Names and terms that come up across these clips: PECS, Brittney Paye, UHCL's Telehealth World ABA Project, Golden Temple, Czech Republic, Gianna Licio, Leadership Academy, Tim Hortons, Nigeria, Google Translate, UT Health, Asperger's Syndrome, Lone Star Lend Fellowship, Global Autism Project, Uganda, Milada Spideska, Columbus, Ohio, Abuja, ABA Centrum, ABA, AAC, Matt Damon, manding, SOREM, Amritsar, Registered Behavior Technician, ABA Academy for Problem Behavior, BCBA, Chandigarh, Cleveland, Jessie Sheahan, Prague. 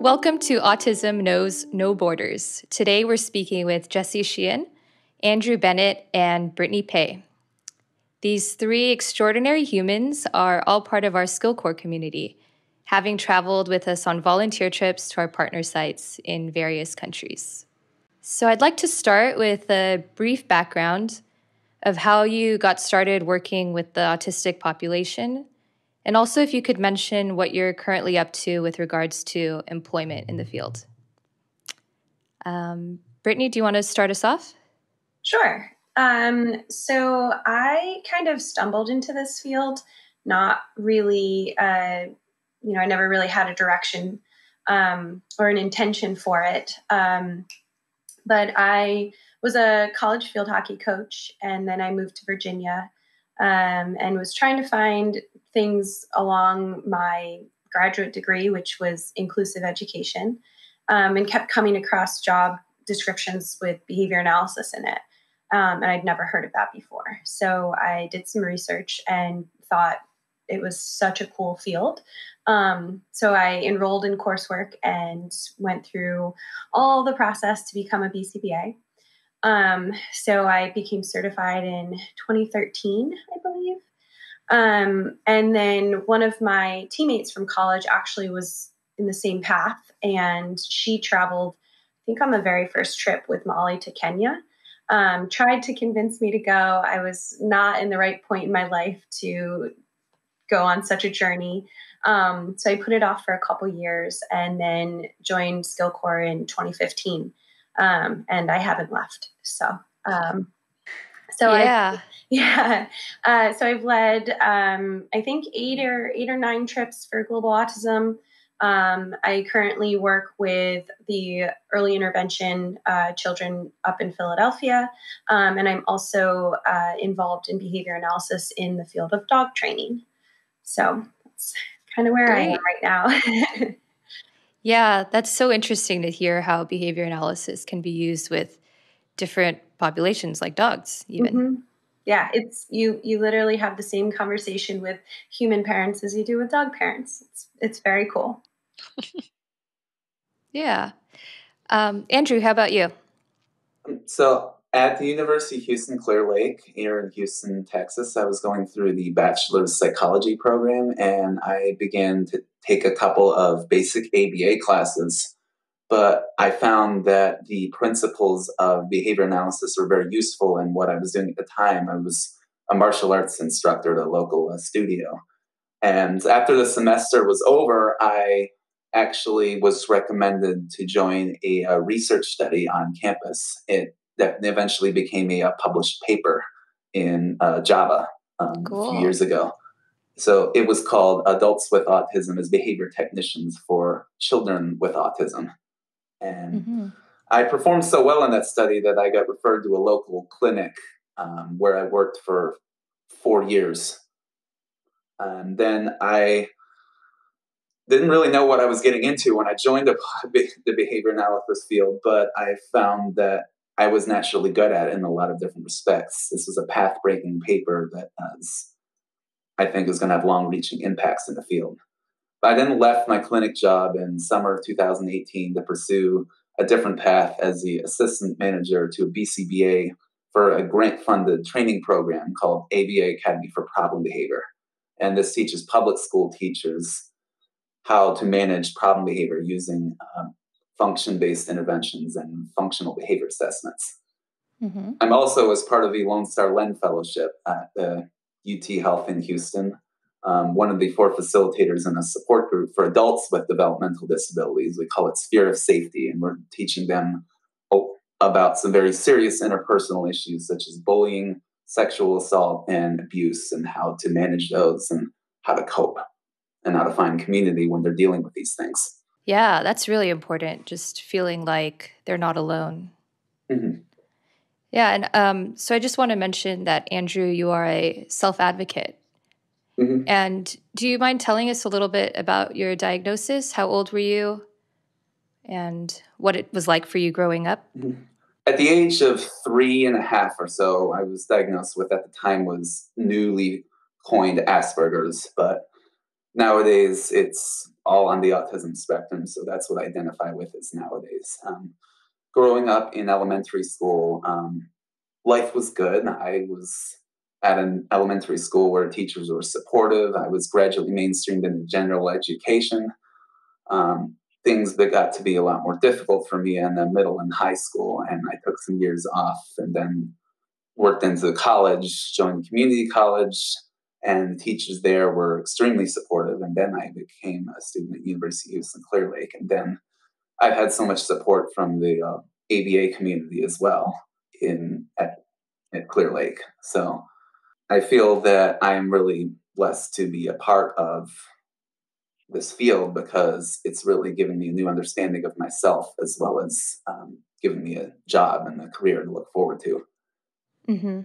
Welcome to Autism Knows No Borders. Today we're speaking with Jessie Sheahan, Andrew Bennett, and Brittney Paye. These three extraordinary humans are all part of our SkillCorps community, having traveled with us on volunteer trips to our partner sites in various countries. So I'd like to start with a brief background of how you got started working with the autistic population, and also if you could mention what you're currently up to with regards to employment in the field. Brittney, do you want to start us off? Sure. So I kind of stumbled into this field, not really, I never really had a direction or an intention for it. But I was a college field hockey coach, and then I moved to Virginia and was trying to find things along my graduate degree, which was inclusive education, and kept coming across job descriptions with behavior analysis in it. And I'd never heard of that before. So I did some research and thought it was such a cool field. So I enrolled in coursework and went through all the process to become a BCBA. So I became certified in 2013, I believe. And then one of my teammates from college actually was in the same path, and she traveled, I think, on the very first trip with Molly to Kenya. Tried to convince me to go. I was not in the right point in my life to go on such a journey. So I put it off for a couple years and then joined SkillCorps in 2015. And I haven't left. So I've led, I think eight or nine trips for Global Autism. I currently work with the early intervention children up in Philadelphia, and I'm also involved in behavior analysis in the field of dog training. So that's kind of where I am right now. Yeah, that's so interesting to hear how behavior analysis can be used with different populations like dogs even. Mm-hmm. Yeah, it's you literally have the same conversation with human parents as you do with dog parents. It's very cool. Yeah. Andrew, how about you? So at the University of Houston Clear Lake here in Houston, Texas, I was going through the Bachelor of Psychology program, and I began to take a couple of basic ABA classes. But I found that the principles of behavior analysis were very useful in what I was doing at the time. I was a martial arts instructor at a local studio. And after the semester was over, I actually was recommended to join a research study on campus. That eventually became a published paper in Java a few years ago. So it was called Adults with Autism as Behavior Technicians for Children with Autism. And mm-hmm. I performed so well in that study that I got referred to a local clinic where I worked for 4 years. And then I didn't really know what I was getting into when I joined the behavior analysis field, but I found that I was naturally good at it in a lot of different respects. This was a path-breaking paper that I think is going to have long-reaching impacts in the field. I then left my clinic job in summer of 2018 to pursue a different path as the assistant manager to a BCBA for a grant-funded training program called ABA Academy for Problem Behavior. And this teaches public school teachers how to manage problem behavior using function-based interventions and functional behavior assessments. Mm-hmm. I'm also, as part of the Lone Star Lend Fellowship at the UT Health in Houston, one of the 4 facilitators in a support group for adults with developmental disabilities. We call it Sphere of Safety, and we're teaching them about some very serious interpersonal issues such as bullying, sexual assault, and abuse, and how to manage those and how to cope and how to find community when they're dealing with these things. Yeah, that's really important, just feeling like they're not alone. Mm-hmm. Yeah, and so I just want to mention that, Andrew, you are a self-advocate. Mm-hmm. And do you mind telling us a little bit about your diagnosis? How old were you and what it was like for you growing up? At the age of 3.5 or so, I was diagnosed with, at the time, was newly coined Asperger's, but Nowadays, it's all on the autism spectrum, so that's what I identify with is nowadays. Growing up in elementary school, life was good. I was at an elementary school where teachers were supportive. I was gradually mainstreamed into general education. Things that got to be a lot more difficult for me in the middle and high school, and I took some years off and then worked into college, joined community college, and teachers there were extremely supportive. And then I became a student at University of Houston Clear Lake. And then I've had so much support from the ABA community as well at Clear Lake. So I feel that I'm really blessed to be a part of this field because it's really given me a new understanding of myself as well as given me a job and a career to look forward to. Mm-hmm.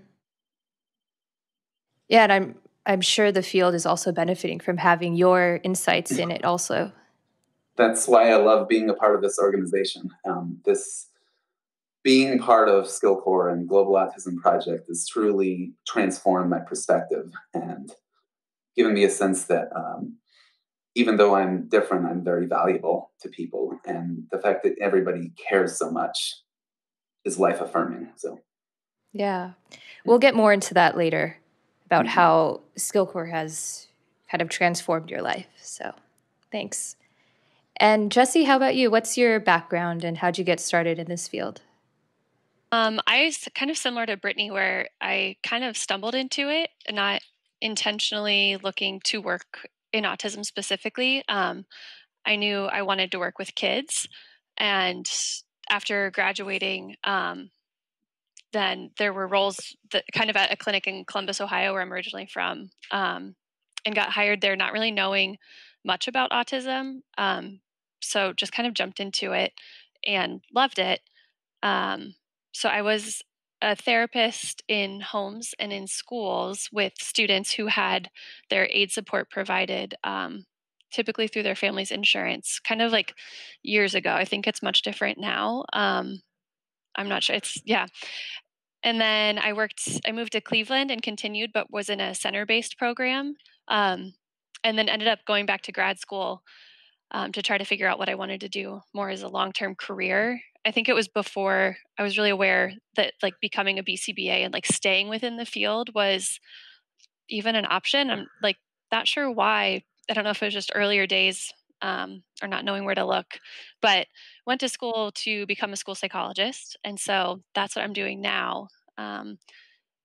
Yeah, and I'm sure the field is also benefiting from having your insights in it also. That's why I love being a part of this organization. Being part of SkillCorps and Global Autism Project has truly transformed my perspective and given me a sense that even though I'm different, I'm very valuable to people. And the fact that everybody cares so much is life-affirming. So, yeah, we'll get more into that later about how SkillCorps has kind of transformed your life. So thanks. And Jessie, how about you? What's your background and how'd you get started in this field? I was kind of similar to Brittney, where I kind of stumbled into it, not intentionally looking to work in autism specifically. I knew I wanted to work with kids. And after graduating, then there were roles that kind of at a clinic in Columbus, Ohio, where I'm originally from, and got hired there, not really knowing much about autism. So just kind of jumped into it and loved it. So I was a therapist in homes and in schools with students who had their aid support provided, typically through their family's insurance, kind of like years ago. I think it's much different now. I'm not sure. And then I moved to Cleveland and continued, but was in a center-based program, and then ended up going back to grad school to try to figure out what I wanted to do more as a long-term career. I think it was before I was really aware that like becoming a BCBA and like staying within the field was even an option. I'm like not sure why. I don't know if it was just earlier days or not knowing where to look, but went to school to become a school psychologist. And so that's what I'm doing now. And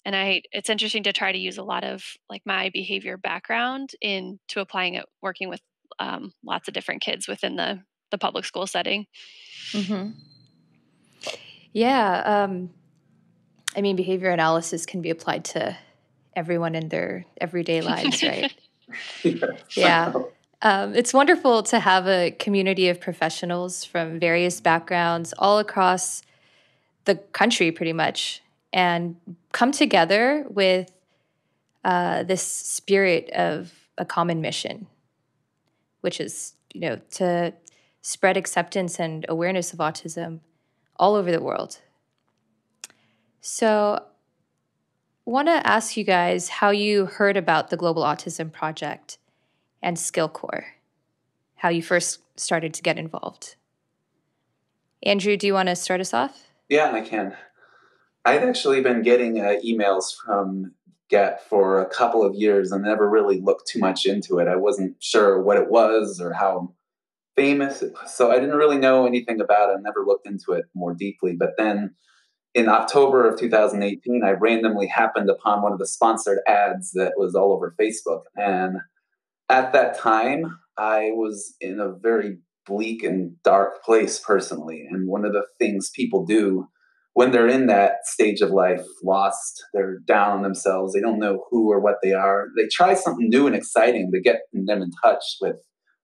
it's interesting to try to use a lot of like my behavior background into applying it, working with lots of different kids within the public school setting. Mm-hmm. Yeah. I mean, behavior analysis can be applied to everyone in their everyday lives, right? Yeah. It's wonderful to have a community of professionals from various backgrounds all across the country pretty much and come together with this spirit of a common mission, which is, you know, to spread acceptance and awareness of autism all over the world. So I want to ask you guys how you heard about the Global Autism Project and SkillCorps, how you first started to get involved. Andrew, do you want to start us off? Yeah, I can. I've actually been getting emails from GET for a couple of years and never really looked too much into it. I wasn't sure what it was or how famous, so I didn't really know anything about it. I never looked into it more deeply. But then in October of 2018, I randomly happened upon one of the sponsored ads that was all over Facebook. And at that time, I was in a very bleak and dark place personally. And one of the things people do when they're in that stage of life, lost, they're down on themselves, they don't know who or what they are, they try something new and exciting to get them in touch with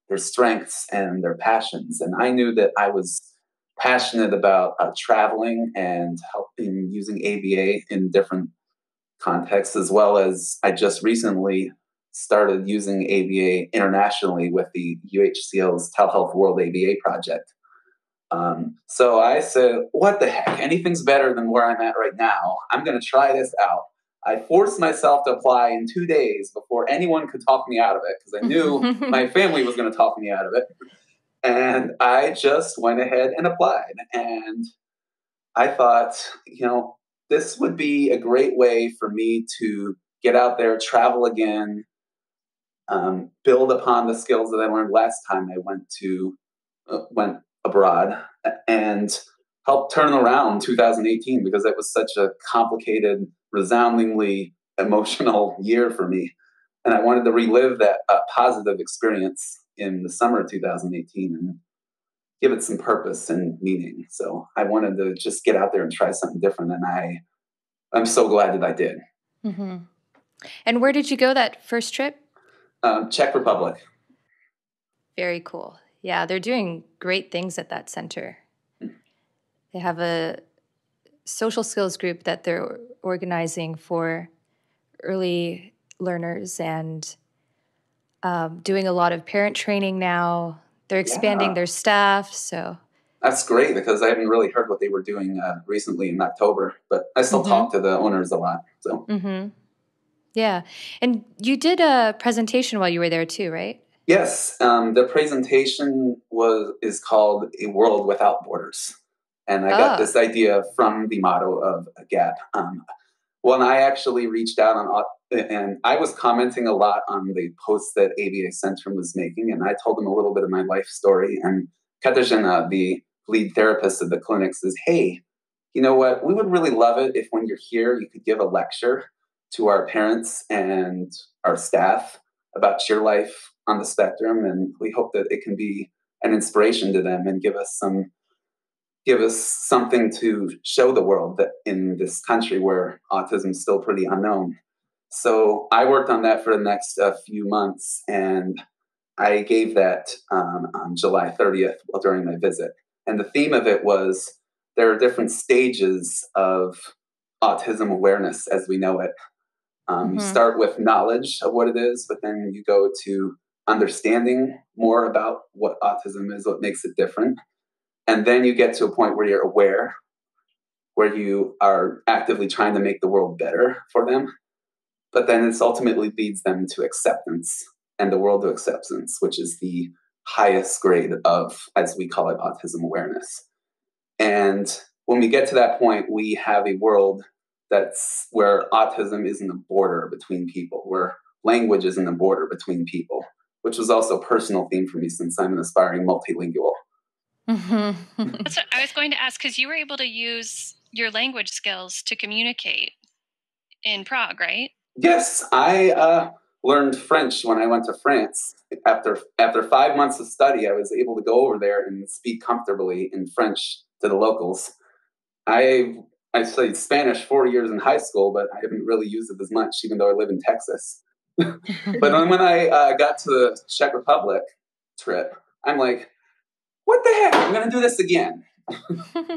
their strengths and their passions. And I knew that I was passionate about traveling and helping using ABA in different contexts, as well as I just recently started using ABA internationally with the UHCL's Telehealth World ABA Project. So I said, what the heck? Anything's better than where I'm at right now. I'm going to try this out. I forced myself to apply in 2 days before anyone could talk me out of it, because I knew my family was going to talk me out of it. And I just went ahead and applied. And I thought, you know, this would be a great way for me to get out there, travel again, build upon the skills that I learned last time I went abroad, and help turn around 2018, because it was such a complicated, resoundingly emotional year for me. And I wanted to relive that positive experience in the summer of 2018 and give it some purpose and meaning. So I wanted to just get out there and try something different. And I'm so glad that I did. Mm-hmm. And where did you go that first trip? Czech Republic. Very cool. Yeah, they're doing great things at that center. They have a social skills group that they're organizing for early learners and doing a lot of parent training now. They're expanding their staff, so. That's great, because I haven't really heard what they were doing recently in October, but I still talk to the owners a lot, so. Mm-hmm. Yeah, and you did a presentation while you were there too, right? Yes, the presentation is called A World Without Borders. And I got this idea from the motto of GAP. When I actually reached out and I was commenting a lot on the posts that ABA Centrum was making, and I told them a little bit of my life story. And Katarzyna, the lead therapist of the clinic, says, hey, you know what? We would really love it if when you're here, you could give a lecture to our parents and our staff about your life on the spectrum. And we hope that it can be an inspiration to them and give us something to show the world that in this country where autism is still pretty unknown. So I worked on that for the next few months, and I gave that on July 30th during my visit. And the theme of it was there are different stages of autism awareness as we know it. You start with knowledge of what it is, but then you go to understanding more about what autism is, what makes it different. And then you get to a point where you're aware, where you are actively trying to make the world better for them. But then this ultimately leads them to acceptance and the world of acceptance, which is the highest grade of, as we call it, autism awareness. And when we get to that point, we have a world that's where autism isn't a border between people, where language isn't a border between people, which was also a personal theme for me since I'm an aspiring multilingual. That's what I was going to ask, because you were able to use your language skills to communicate in Prague, right? Yes, I learned French when I went to France. After 5 months of study, I was able to go over there and speak comfortably in French to the locals. I studied Spanish 4 years in high school, but I haven't really used it as much, even though I live in Texas. But when I got to the Czech Republic trip, I'm like, what the heck? I'm going to do this again.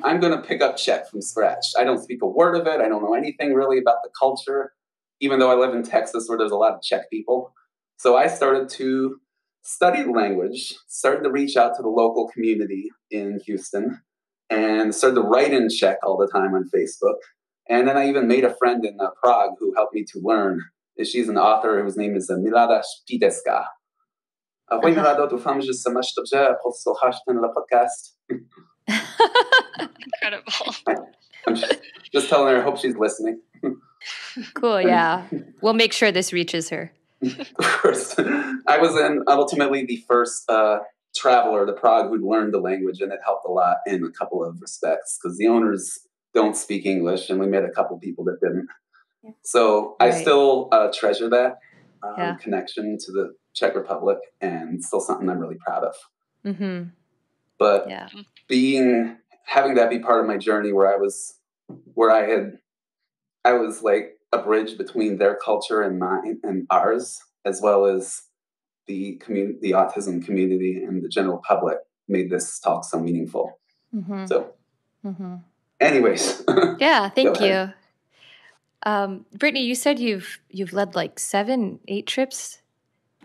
I'm going to pick up Czech from scratch. I don't speak a word of it. I don't know anything really about the culture, even though I live in Texas where there's a lot of Czech people. So I started to study the language, started to reach out to the local community in Houston, and started to write in Czech all the time on Facebook. And then I even made a friend in Prague who helped me to learn. She's an author whose name is Milada Spideska. Incredible. I'm just telling her I hope she's listening. Cool, yeah. We'll make sure this reaches her. Of course. I was ultimately the first traveler to Prague who'd learned the language, and it helped a lot in a couple of respects because the owners don't speak English, and we met a couple people that didn't. So right. I still treasure that connection to the Czech Republic, and still something I'm really proud of. Mm-hmm. But having that be part of my journey, where I was like a bridge between their culture and mine and ours, as well as the autism community and the general public, made this talk so meaningful. Mm-hmm. So, anyways, yeah, thank you, Brittney. You said you've led like 7, 8 trips.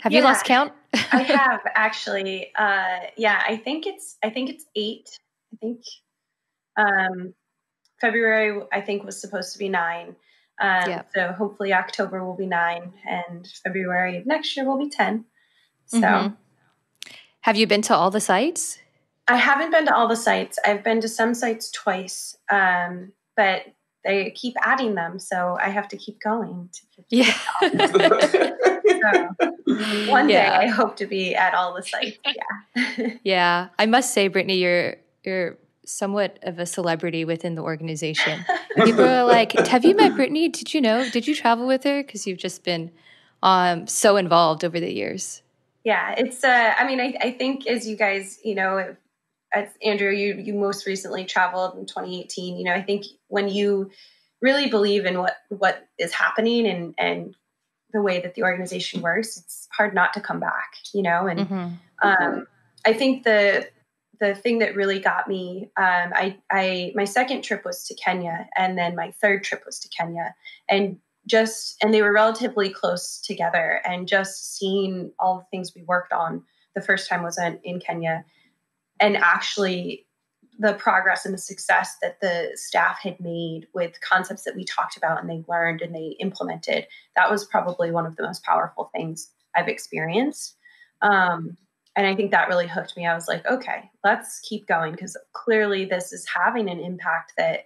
Have you lost count? I have actually. I think it's 8. I think February was supposed to be 9. So hopefully October will be 9 and February of next year will be 10. So have you been to all the sites? I haven't been to all the sites. I've been to some sites twice, but they keep adding them. So I have to keep going. So one day I hope to be at all the sites. Yeah. Yeah. I must say, Brittney, you're somewhat of a celebrity within the organization. People are like, have you met Brittney? Did you know? Did you travel with her? Because you've just been so involved over the years. Yeah, it's, I think as you guys, as Andrew, you most recently traveled in 2018, I think when you really believe in what is happening and the way that the organization works, it's hard not to come back, and I think the thing that really got me, my second trip was to Kenya, and then my third trip was to Kenya, and they were relatively close together, and just seeing all the things we worked on the first time was in Kenya, and actually the progress and the success that the staff had made with concepts that we talked about and they learned and they implemented, that was probably one of the most powerful things I've experienced. And I think that really hooked me. I was like, okay, let's keep going, because clearly this is having an impact that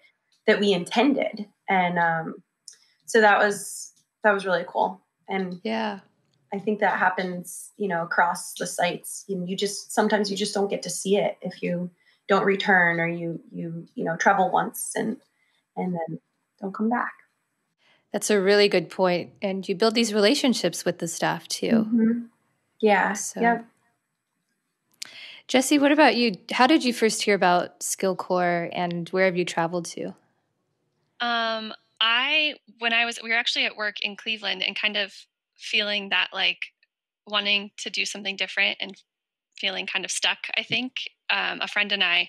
we intended. And, so that was really cool. And yeah, I think that happens, across the sites, and sometimes you just don't get to see it if you don't return, or you travel once and then don't come back. That's a really good point. And you build these relationships with the staff too. Mm-hmm. Yeah. So. Yeah. Jessie, what about you? How did you first hear about SkillCorps, and where have you traveled to? We were actually at work in Cleveland and kind of feeling that, like, wanting to do something different and feeling kind of stuck, I think, a friend and I.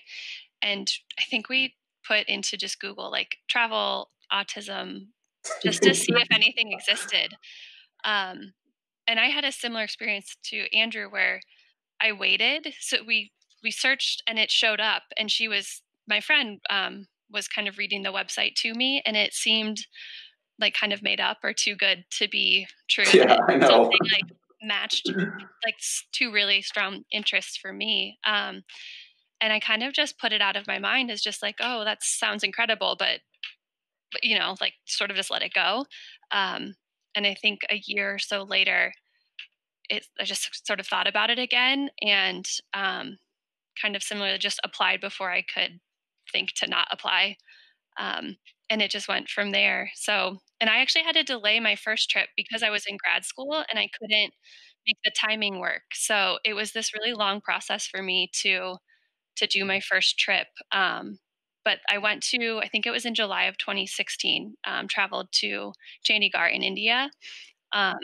And I think we put into just Google, like, travel, autism, just to see if anything existed. And I had a similar experience to Andrew where I waited. So we searched and it showed up, and my friend, was kind of reading the website to me, and it seemed like kind of made up or too good to be true. Yeah, I know. Something like matched like two really strong interests for me. And I kind of just put it out of my mind as just like, oh, that sounds incredible, but like sort of just let it go. And I think a year or so later, I just sort of thought about it again, and kind of similarly just applied before I could think to not apply. And it just went from there. So, and I actually had to delay my first trip because I was in grad school and I couldn't make the timing work. So it was this really long process for me to do my first trip. But I went to, I think it was in July of 2016, traveled to Chandigarh in India. And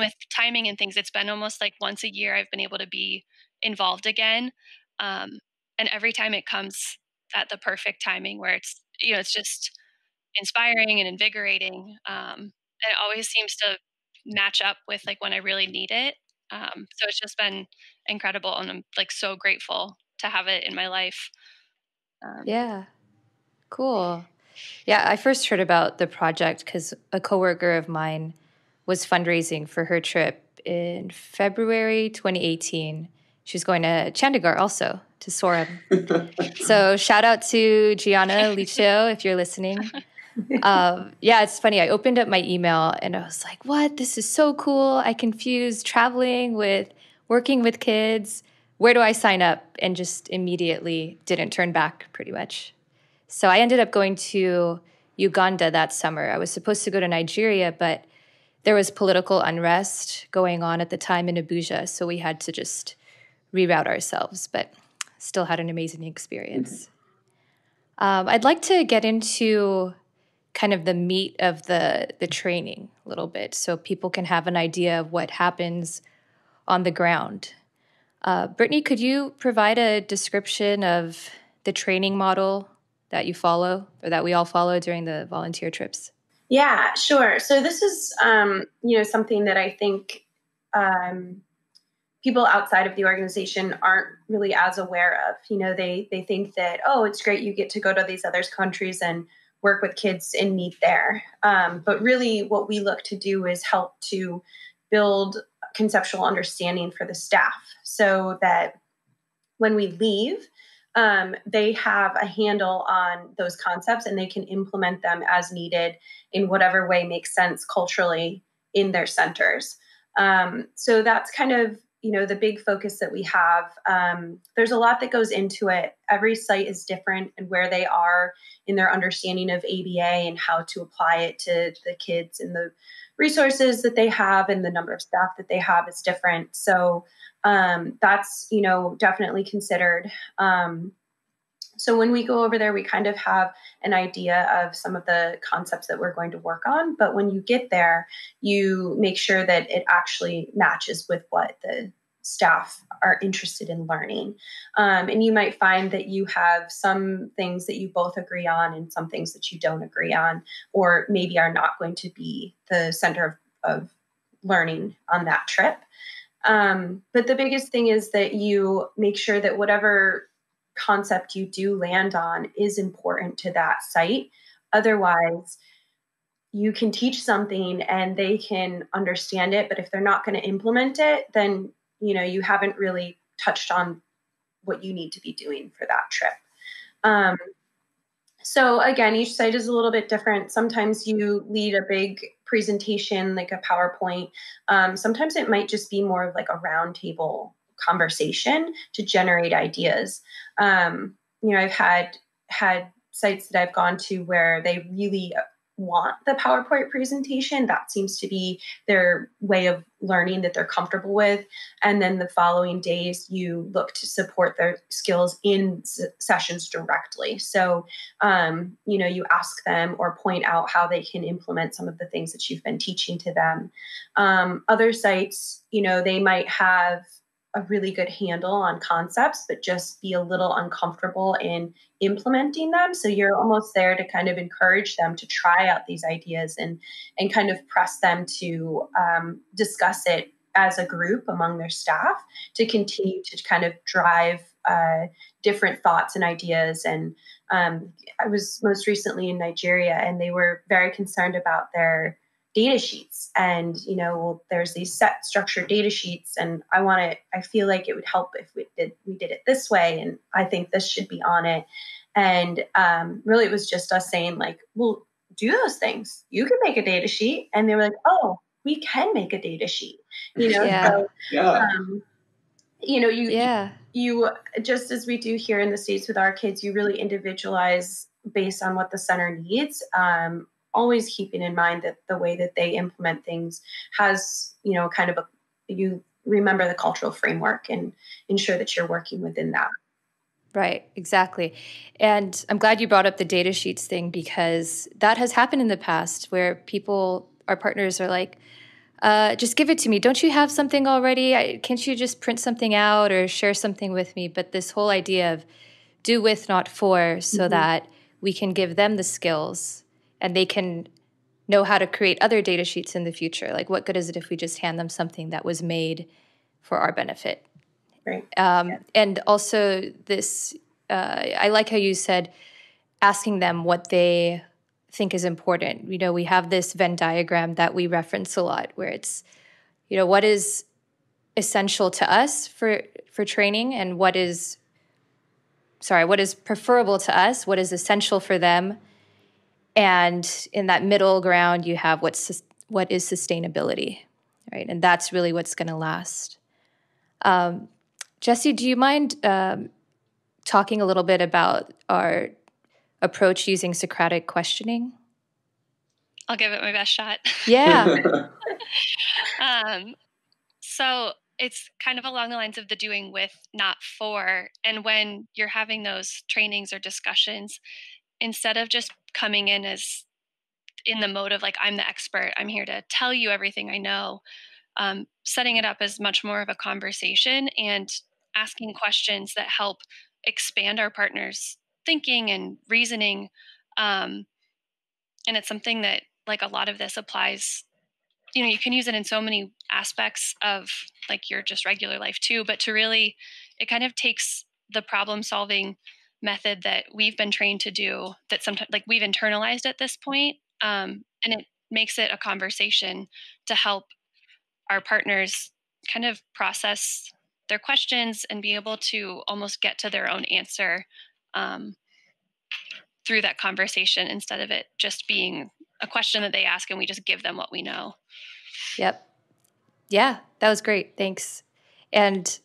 with timing and things, it's been almost like once a year I've been able to be involved again. And every time it comes at the perfect timing where it's, it's just inspiring and invigorating. And it always seems to match up with like when I really need it. So it's just been incredible. And I'm like so grateful to have it in my life. Yeah. Cool. Yeah. I first heard about the project because a coworker of mine was fundraising for her trip in February 2018. She was going to Chandigarh also, to SOREM. So shout out to Gianna Licio if you're listening. Yeah, it's funny. I opened up my email and I was like, what? This is so cool. I confused traveling with working with kids. Where do I sign up? And just immediately didn't turn back pretty much. So I ended up going to Uganda that summer. I was supposed to go to Nigeria, but there was political unrest going on at the time in Abuja. So we had to just reroute ourselves, but still had an amazing experience. I'd like to get into kind of the meat of the training a little bit so people can have an idea of what happens on the ground. Brittney, could you provide a description of the training model that you follow or that we all follow during the volunteer trips? Yeah, sure. So this is, something that I think, people outside of the organization aren't really as aware of. They think that, oh, it's great you get to go to these other countries and work with kids in need there. But really what we look to do is help to build conceptual understanding for the staff so that when we leave, they have a handle on those concepts and they can implement them as needed in whatever way makes sense culturally in their centers. So that's kind of, you know, the big focus that we have. There's a lot that goes into it. Every site is different and where they are in their understanding of ABA and how to apply it to the kids and the resources that they have and the number of staff that they have is different. So that's, you know, definitely considered. So when we go over there, we kind of have an idea of some of the concepts that we're going to work on. But when you get there, you make sure that it actually matches with what the staff are interested in learning. And you might find that you have some things that you both agree on and some things that you don't agree on, or maybe are not going to be the center of learning on that trip. But the biggest thing is that you make sure that whatever concept you do land on is important to that site. Otherwise, you can teach something and they can understand it, but if they're not going to implement it, then, you know, you haven't really touched on what you need to be doing for that trip. So again, each site is a little bit different. Sometimes you lead a big presentation, like a PowerPoint. Sometimes it might just be more of like a round table conversation to generate ideas. You know, I've had sites that I've gone to where they really want the PowerPoint presentation. That seems to be their way of learning that they're comfortable with. And then the following days, you look to support their skills in sessions directly. So, you know, you ask them or point out how they can implement some of the things that you've been teaching to them. Other sites, you know, they might have a really good handle on concepts, but just be a little uncomfortable in implementing them. So you're almost there to kind of encourage them to try out these ideas and kind of press them to discuss it as a group among their staff to continue to kind of drive different thoughts and ideas. And I was most recently in Nigeria, and they were very concerned about their data sheets. And, you know, well, there's these set structured data sheets, and I feel like it would help if we did it this way. And I think this should be on it. And really it was just us saying like, well, do those things. You can make a data sheet. And they were like, oh, we can make a data sheet, you know? Yeah. So, yeah. You know, you just, as we do here in the States with our kids, you really individualize based on what the center needs. Always keeping in mind that the way that they implement things has, you know, kind of you remember the cultural framework and ensure that you're working within that. Right, exactly. And I'm glad you brought up the data sheets thing, because that has happened in the past where people, our partners are like, just give it to me. Don't you have something already? Can't you just print something out or share something with me? But this whole idea of do with, not for, so mm-hmm. that we can give them the skills and they can know how to create other data sheets in the future. Like, what good is it if we just hand them something that was made for our benefit? Right. Yeah. And also this, I like how you said asking them what they think is important. You know, we have this Venn diagram that we reference a lot where it's, you know, what is essential to us for training and what is preferable to us, what is essential for them. And in that middle ground, you have what is sustainability, right? And that's really what's going to last. Jessie, do you mind talking a little bit about our approach using Socratic questioning? I'll give it my best shot. Yeah. So it's kind of along the lines of the doing with, not for. And when you're having those trainings or discussions, instead of just coming in as in the mode of like, I'm the expert, I'm here to tell you everything I know, setting it up as much more of a conversation and asking questions that help expand our partners' thinking and reasoning. And it's something that like a lot of this applies, you know, you can use it in so many aspects of like your just regular life too, but to really, it kind of takes the problem solving method that we've been trained to do that sometimes, like, we've internalized at this point. And it makes it a conversation to help our partners kind of process their questions and be able to almost get to their own answer through that conversation, instead of it just being a question that they ask and we just give them what we know. Yep. Yeah, that was great. Thanks. And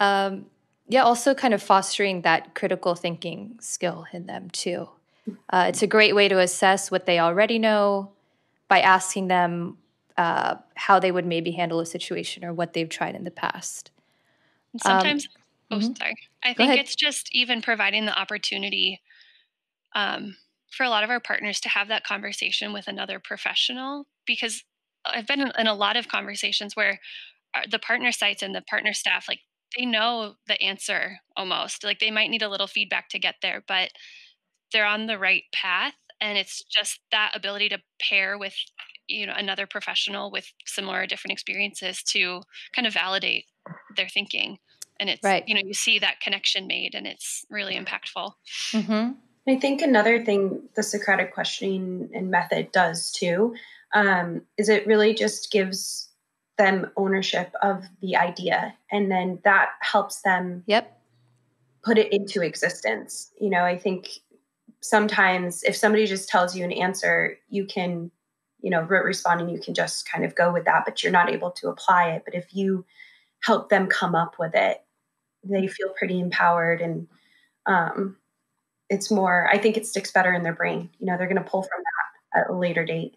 yeah, also kind of fostering that critical thinking skill in them too. It's a great way to assess what they already know by asking them how they would maybe handle a situation or what they've tried in the past. And sometimes, I think it's just even providing the opportunity for a lot of our partners to have that conversation with another professional, because I've been in a lot of conversations where the partner sites and the partner staff, like, they know the answer almost. Like, they might need a little feedback to get there, but they're on the right path. And it's just that ability to pair with, you know, another professional with similar or different experiences to kind of validate their thinking. And it's, you know, you see that connection made, and it's really impactful. Mm-hmm. I think another thing the Socratic questioning and method does too, is it really just gives them ownership of the idea, and then that helps them put it into existence. You know, I think sometimes if somebody just tells you an answer, you can, you know, responding, you can just kind of go with that, but you're not able to apply it. But if you help them come up with it, they feel pretty empowered, and it's more, I think it sticks better in their brain. You know, they're going to pull from that at a later date.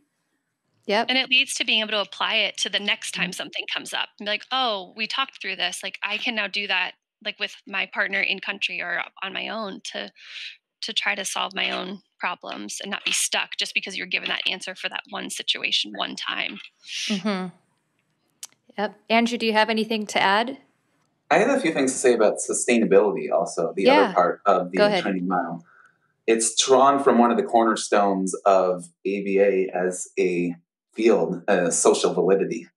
Yep. And it leads to being able to apply it to the next time something comes up. And be like, oh, we talked through this. Like, I can now do that, like, with my partner in country or on my own to try to solve my own problems and not be stuck just because you're given that answer for that one situation one time. Mm-hmm. Yep. Andrew, do you have anything to add? I have a few things to say about sustainability also, the other part of the training model. It's drawn from one of the cornerstones of ABA as a field, social validity.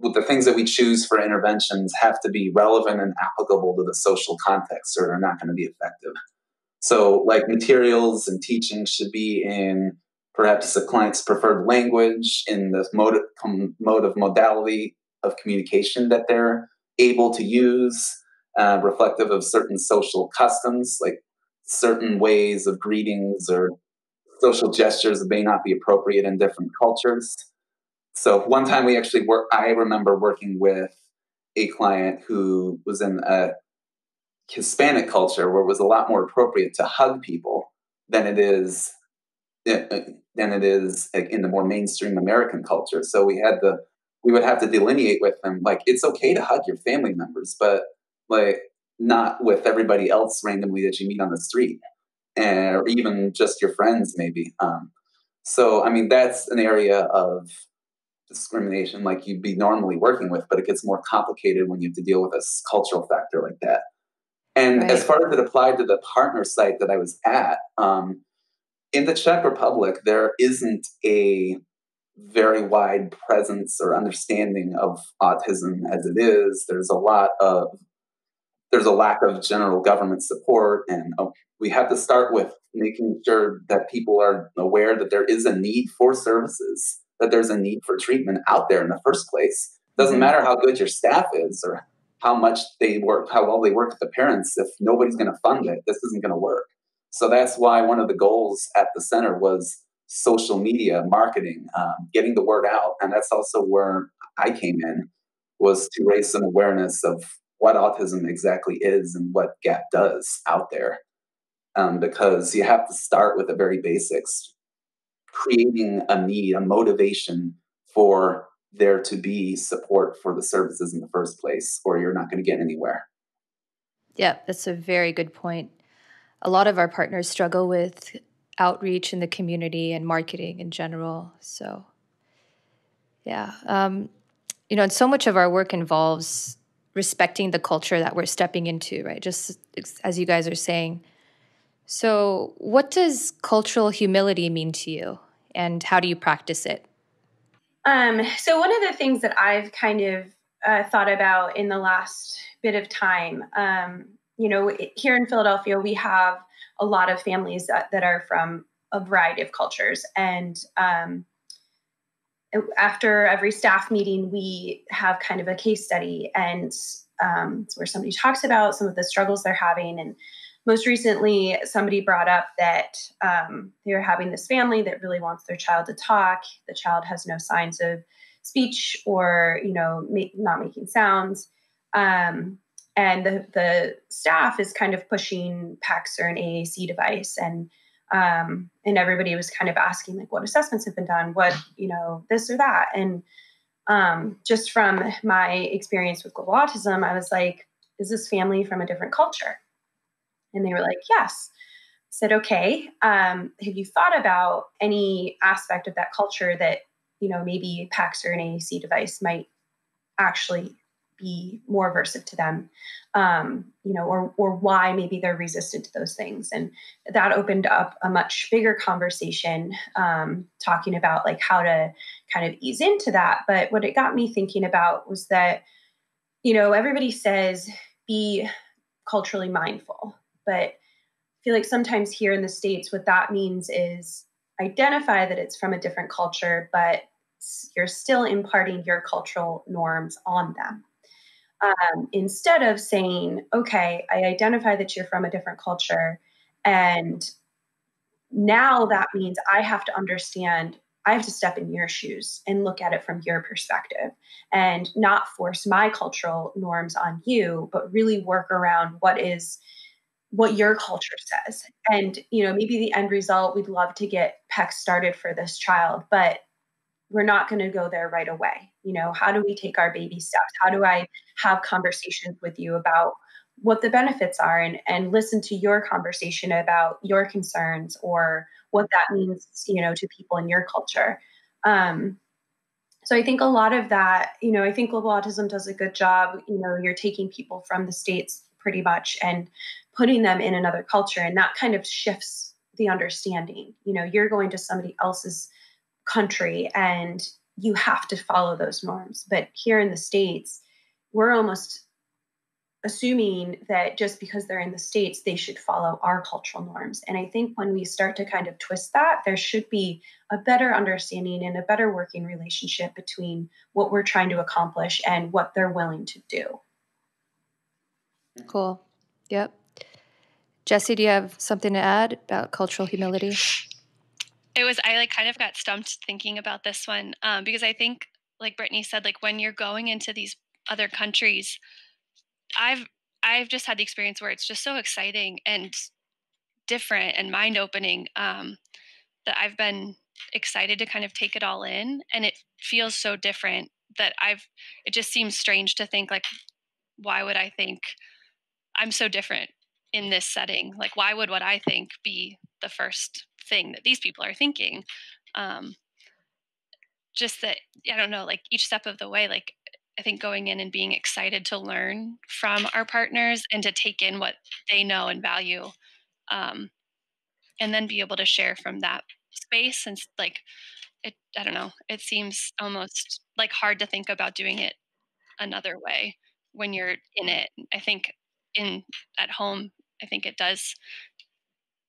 The things that we choose for interventions have to be relevant and applicable to the social context, or they're not going to be effective. So, like, materials and teaching should be in perhaps the client's preferred language, in the modality of communication that they're able to use, reflective of certain social customs, like certain ways of greetings or social gestures that may not be appropriate in different cultures. So one time we actually I remember working with a client who was in a Hispanic culture where it was a lot more appropriate to hug people than it is in the more mainstream American culture. So we would have to delineate with them, like, it's okay to hug your family members, but, like, not with everybody else randomly that you meet on the street, or even just your friends, maybe. So, I mean, that's an area of discrimination like you'd be normally working with, but it gets more complicated when you have to deal with a cultural factor like that. And as far as it applied to the partner site that I was at, in the Czech Republic, there isn't a very wide presence or understanding of autism as it is. There's a lack of general government support, and we have to start with making sure that people are aware that there is a need for services, that there's a need for treatment out there in the first place. It doesn't matter how good your staff is or how much they work, how well they work with the parents. If nobody's going to fund it, this isn't going to work. So that's why one of the goals at the center was social media marketing, getting the word out. And that's also where I came in, was to raise some awareness of what autism exactly is and what GAP does out there. Because you have to start with the very basics, creating a need, a motivation for there to be support for the services in the first place, or you're not going to get anywhere. Yeah, that's a very good point. A lot of our partners struggle with outreach in the community and marketing in general. So, yeah. You know, and so much of our work involves respecting the culture that we're stepping into, right? Just as you guys are saying. So what does cultural humility mean to you, and how do you practice it? So one of the things that I've kind of thought about in the last bit of time, you know, here in Philadelphia, we have a lot of families that are from a variety of cultures. And after every staff meeting, we have kind of a case study, and it's where somebody talks about some of the struggles they're having. And most recently, somebody brought up that they were having this family that really wants their child to talk. The child has no signs of speech or, you know, not making sounds. And the staff is kind of pushing PECS or an AAC device. And everybody was kind of asking, like, what assessments have been done? What, you know, this or that. And just from my experience with global autism, I was like, is this family from a different culture? And they were like, yes. I said, okay. Have you thought about any aspect of that culture that, you know, maybe PECS or an AAC device might actually be more aversive to them, you know, or why maybe they're resistant to those things. And that opened up a much bigger conversation, talking about like how to kind of ease into that. But what it got me thinking about was that, you know, everybody says be culturally mindful, but I feel like sometimes here in the States, what that means is identify that it's from a different culture, but you're still imparting your cultural norms on them. Instead of saying, okay, I identify that you're from a different culture, and now that means I have to understand, I have to step in your shoes and look at it from your perspective and not force my cultural norms on you, but really work around what your culture says. And, you know, maybe the end result, we'd love to get PECS started for this child, but we're not going to go there right away. You know, how do we take our baby steps? How do I have conversations with you about what the benefits are and listen to your conversation about your concerns or what that means, you know, to people in your culture. So I think a lot of that, you know, I think global autism does a good job. You know, you're taking people from the States pretty much and putting them in another culture. And that kind of shifts the understanding. You know, you're going to somebody else's country and you have to follow those norms. But here in the States, we're almost assuming that just because they're in the States, they should follow our cultural norms. And I think when we start to kind of twist that, there should be a better understanding and a better working relationship between what we're trying to accomplish and what they're willing to do. Cool. Yep. Jessie, do you have something to add about cultural humility? I like kind of got stumped thinking about this one because I think, like Brittney said, like when you're going into these other countries, I've just had the experience where it's just so exciting and different and mind opening that I've been excited to kind of take it all in, and it feels so different that it just seems strange to think, like, why would I think I'm so different in this setting? Like, why would what I think be the first thing that these people are thinking? Just that, I don't know, like each step of the way, like I think going in and being excited to learn from our partners and to take in what they know and value, and then be able to share from that space. And like, I don't know, it seems almost like hard to think about doing it another way when you're in it. I think at home, I think it does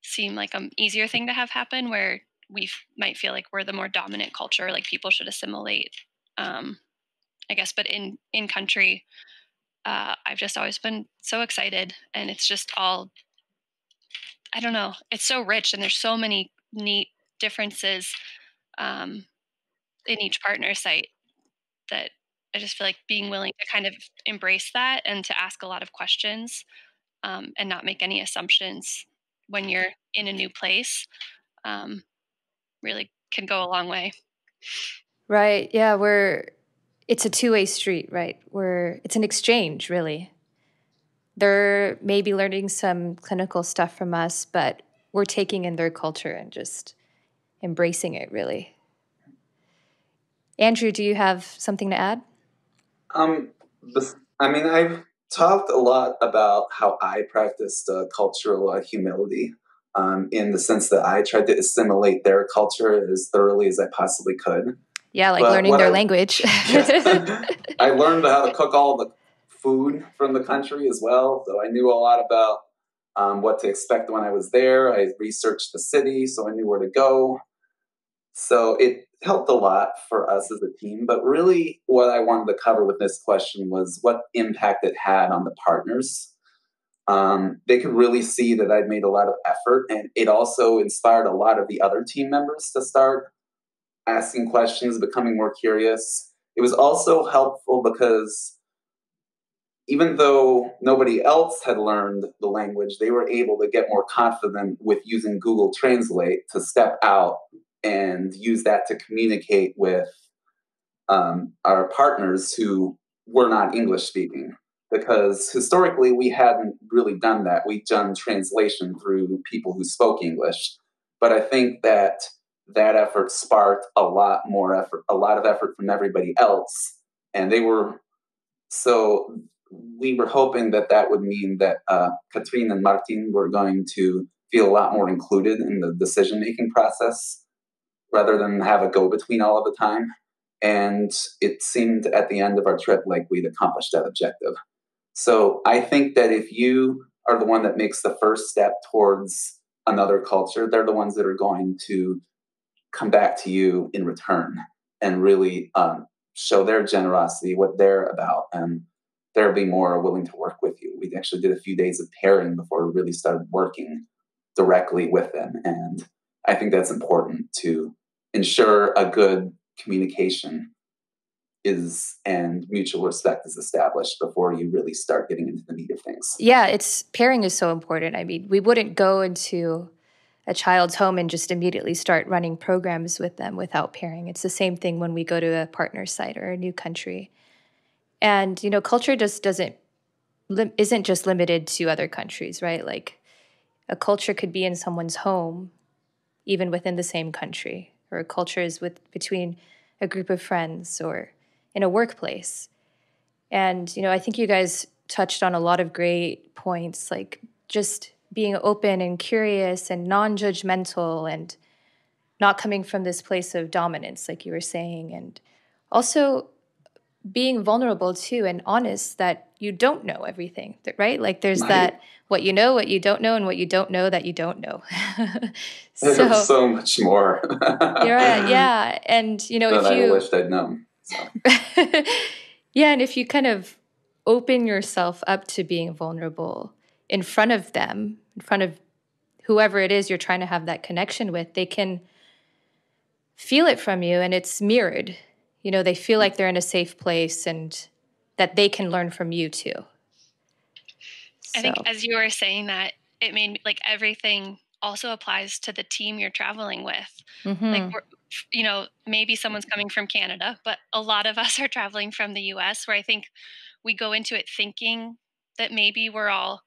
seem like an easier thing to have happen, where we might feel like we're the more dominant culture, like people should assimilate, I guess. But in country, I've just always been so excited, and it's just all, I don't know, it's so rich, and there's so many neat differences in each partner site that I just feel like being willing to kind of embrace that and to ask a lot of questions and not make any assumptions when you're in a new place really can go a long way. Right. Yeah. It's a two-way street, right? It's an exchange, really. They're maybe learning some clinical stuff from us, but we're taking in their culture and just embracing it, really. Andrew, do you have something to add? I mean, I've talked a lot about how I practiced cultural humility in the sense that I tried to assimilate their culture as thoroughly as I possibly could. Yeah, like learning their language. I learned how to cook all the food from the country as well. So I knew a lot about what to expect when I was there. I researched the city, so I knew where to go. So it helped a lot for us as a team. But really what I wanted to cover with this question was what impact it had on the partners. They could really see that I'd made a lot of effort, and it also inspired a lot of the other team members to start asking questions, becoming more curious. It was also helpful because even though nobody else had learned the language, they were able to get more confident with using Google Translate to step out and use that to communicate with our partners who were not English speaking. Because historically, we hadn't really done that. We'd done translation through people who spoke English. But I think that that effort sparked a lot of effort from everybody else. And they were, so we were hoping that that would mean that Katarzyna and Martin were going to feel a lot more included in the decision-making process rather than have a go-between all of the time. And it seemed at the end of our trip like we'd accomplished that objective. So I think that if you are the one that makes the first step towards another culture, they're the ones that are going to come back to you in return and really show their generosity, what they're about, and they'll be more willing to work with you. We actually did a few days of pairing before we really started working directly with them. And I think that's important to ensure a good communication and mutual respect is established before you really start getting into the meat of things. Yeah, pairing is so important. I mean, we wouldn't go into a child's home and just immediately start running programs with them without pairing. It's the same thing when we go to a partner site or a new country. And, you know, culture just isn't just limited to other countries, right? Like a culture could be in someone's home, even within the same country, or culture is between a group of friends or in a workplace. And, you know, I think you guys touched on a lot of great points, like just being open and curious and non-judgmental and not coming from this place of dominance, like you were saying, and also being vulnerable too and honest that you don't know everything, right? Like there's that what you know, what you don't know, and what you don't know that you don't know. There's so much more. Right, yeah. And, you know, I wished I'd known. So. Yeah, and if you kind of open yourself up to being vulnerable in front of them, in front of whoever it is you're trying to have that connection with, they can feel it from you and it's mirrored. You know, they feel like they're in a safe place and that they can learn from you too. I think as you were saying that, it made me, like everything also applies to the team you're traveling with. Mm-hmm. Like, you know, maybe someone's coming from Canada, but a lot of us are traveling from the US, where I think we go into it thinking that maybe we're all,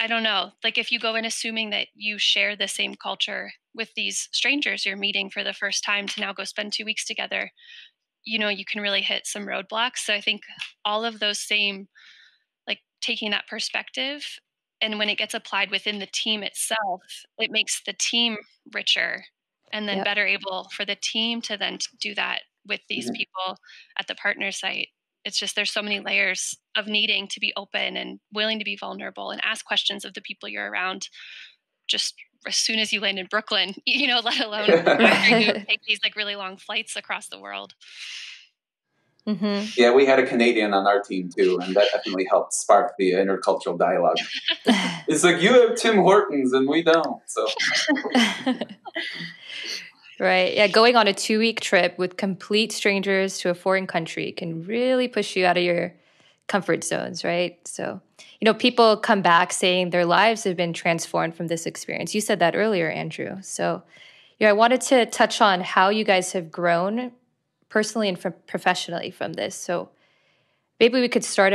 I don't know. Like if you go in assuming that you share the same culture with these strangers you're meeting for the first time to now go spend 2 weeks together, you know, you can really hit some roadblocks. So I think all of those same, like taking that perspective, and when it gets applied within the team itself, it makes the team richer and then better able for the team to then do that with these people at the partner site. It's just there's so many layers of needing to be open and willing to be vulnerable and ask questions of the people you're around just as soon as you land in Brooklyn, you know, let alone you take these like really long flights across the world. Mm-hmm. Yeah, we had a Canadian on our team too, and that definitely helped spark the intercultural dialogue. It's like, you have Tim Hortons and we don't. So. Right. Yeah. Going on a 2-week trip with complete strangers to a foreign country can really push you out of your comfort zones, right? So, you know, people come back saying their lives have been transformed from this experience. You said that earlier, Andrew. So, you know, I wanted to touch on how you guys have grown personally and professionally from this. So maybe we could start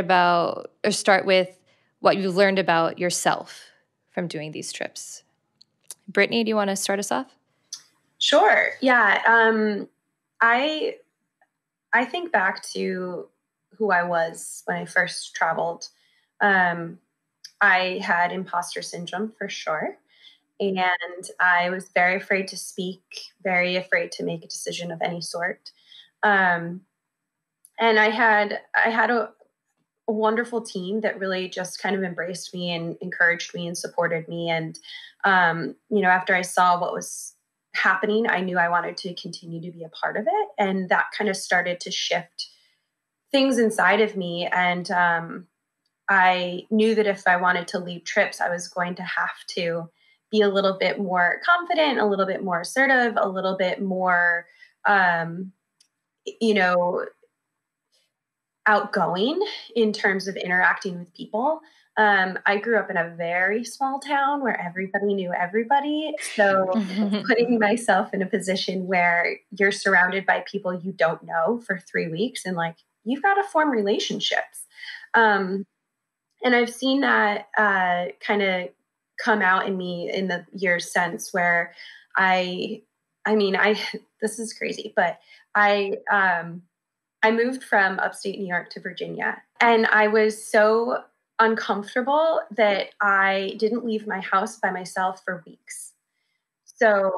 with what you've learned about yourself from doing these trips. Brittney, do you want to start us off? Sure. Yeah. I think back to who I was when I first traveled. I had imposter syndrome for sure. And I was very afraid to speak, very afraid to make a decision of any sort. And I had a wonderful team that really just kind of embraced me and encouraged me and supported me. And, you know, after I saw what was happening, I knew I wanted to continue to be a part of it. And that kind of started to shift things inside of me. And I knew that if I wanted to lead trips, I was going to have to be a little bit more confident, a little bit more assertive, a little bit more, you know, outgoing in terms of interacting with people. I grew up in a very small town where everybody knew everybody. So putting myself in a position where you're surrounded by people you don't know for 3 weeks and like, you've got to form relationships. And I've seen that kind of come out in me in the years since where I mean, this is crazy, but I moved from upstate New York to Virginia, and I was so uncomfortable that I didn't leave my house by myself for weeks. So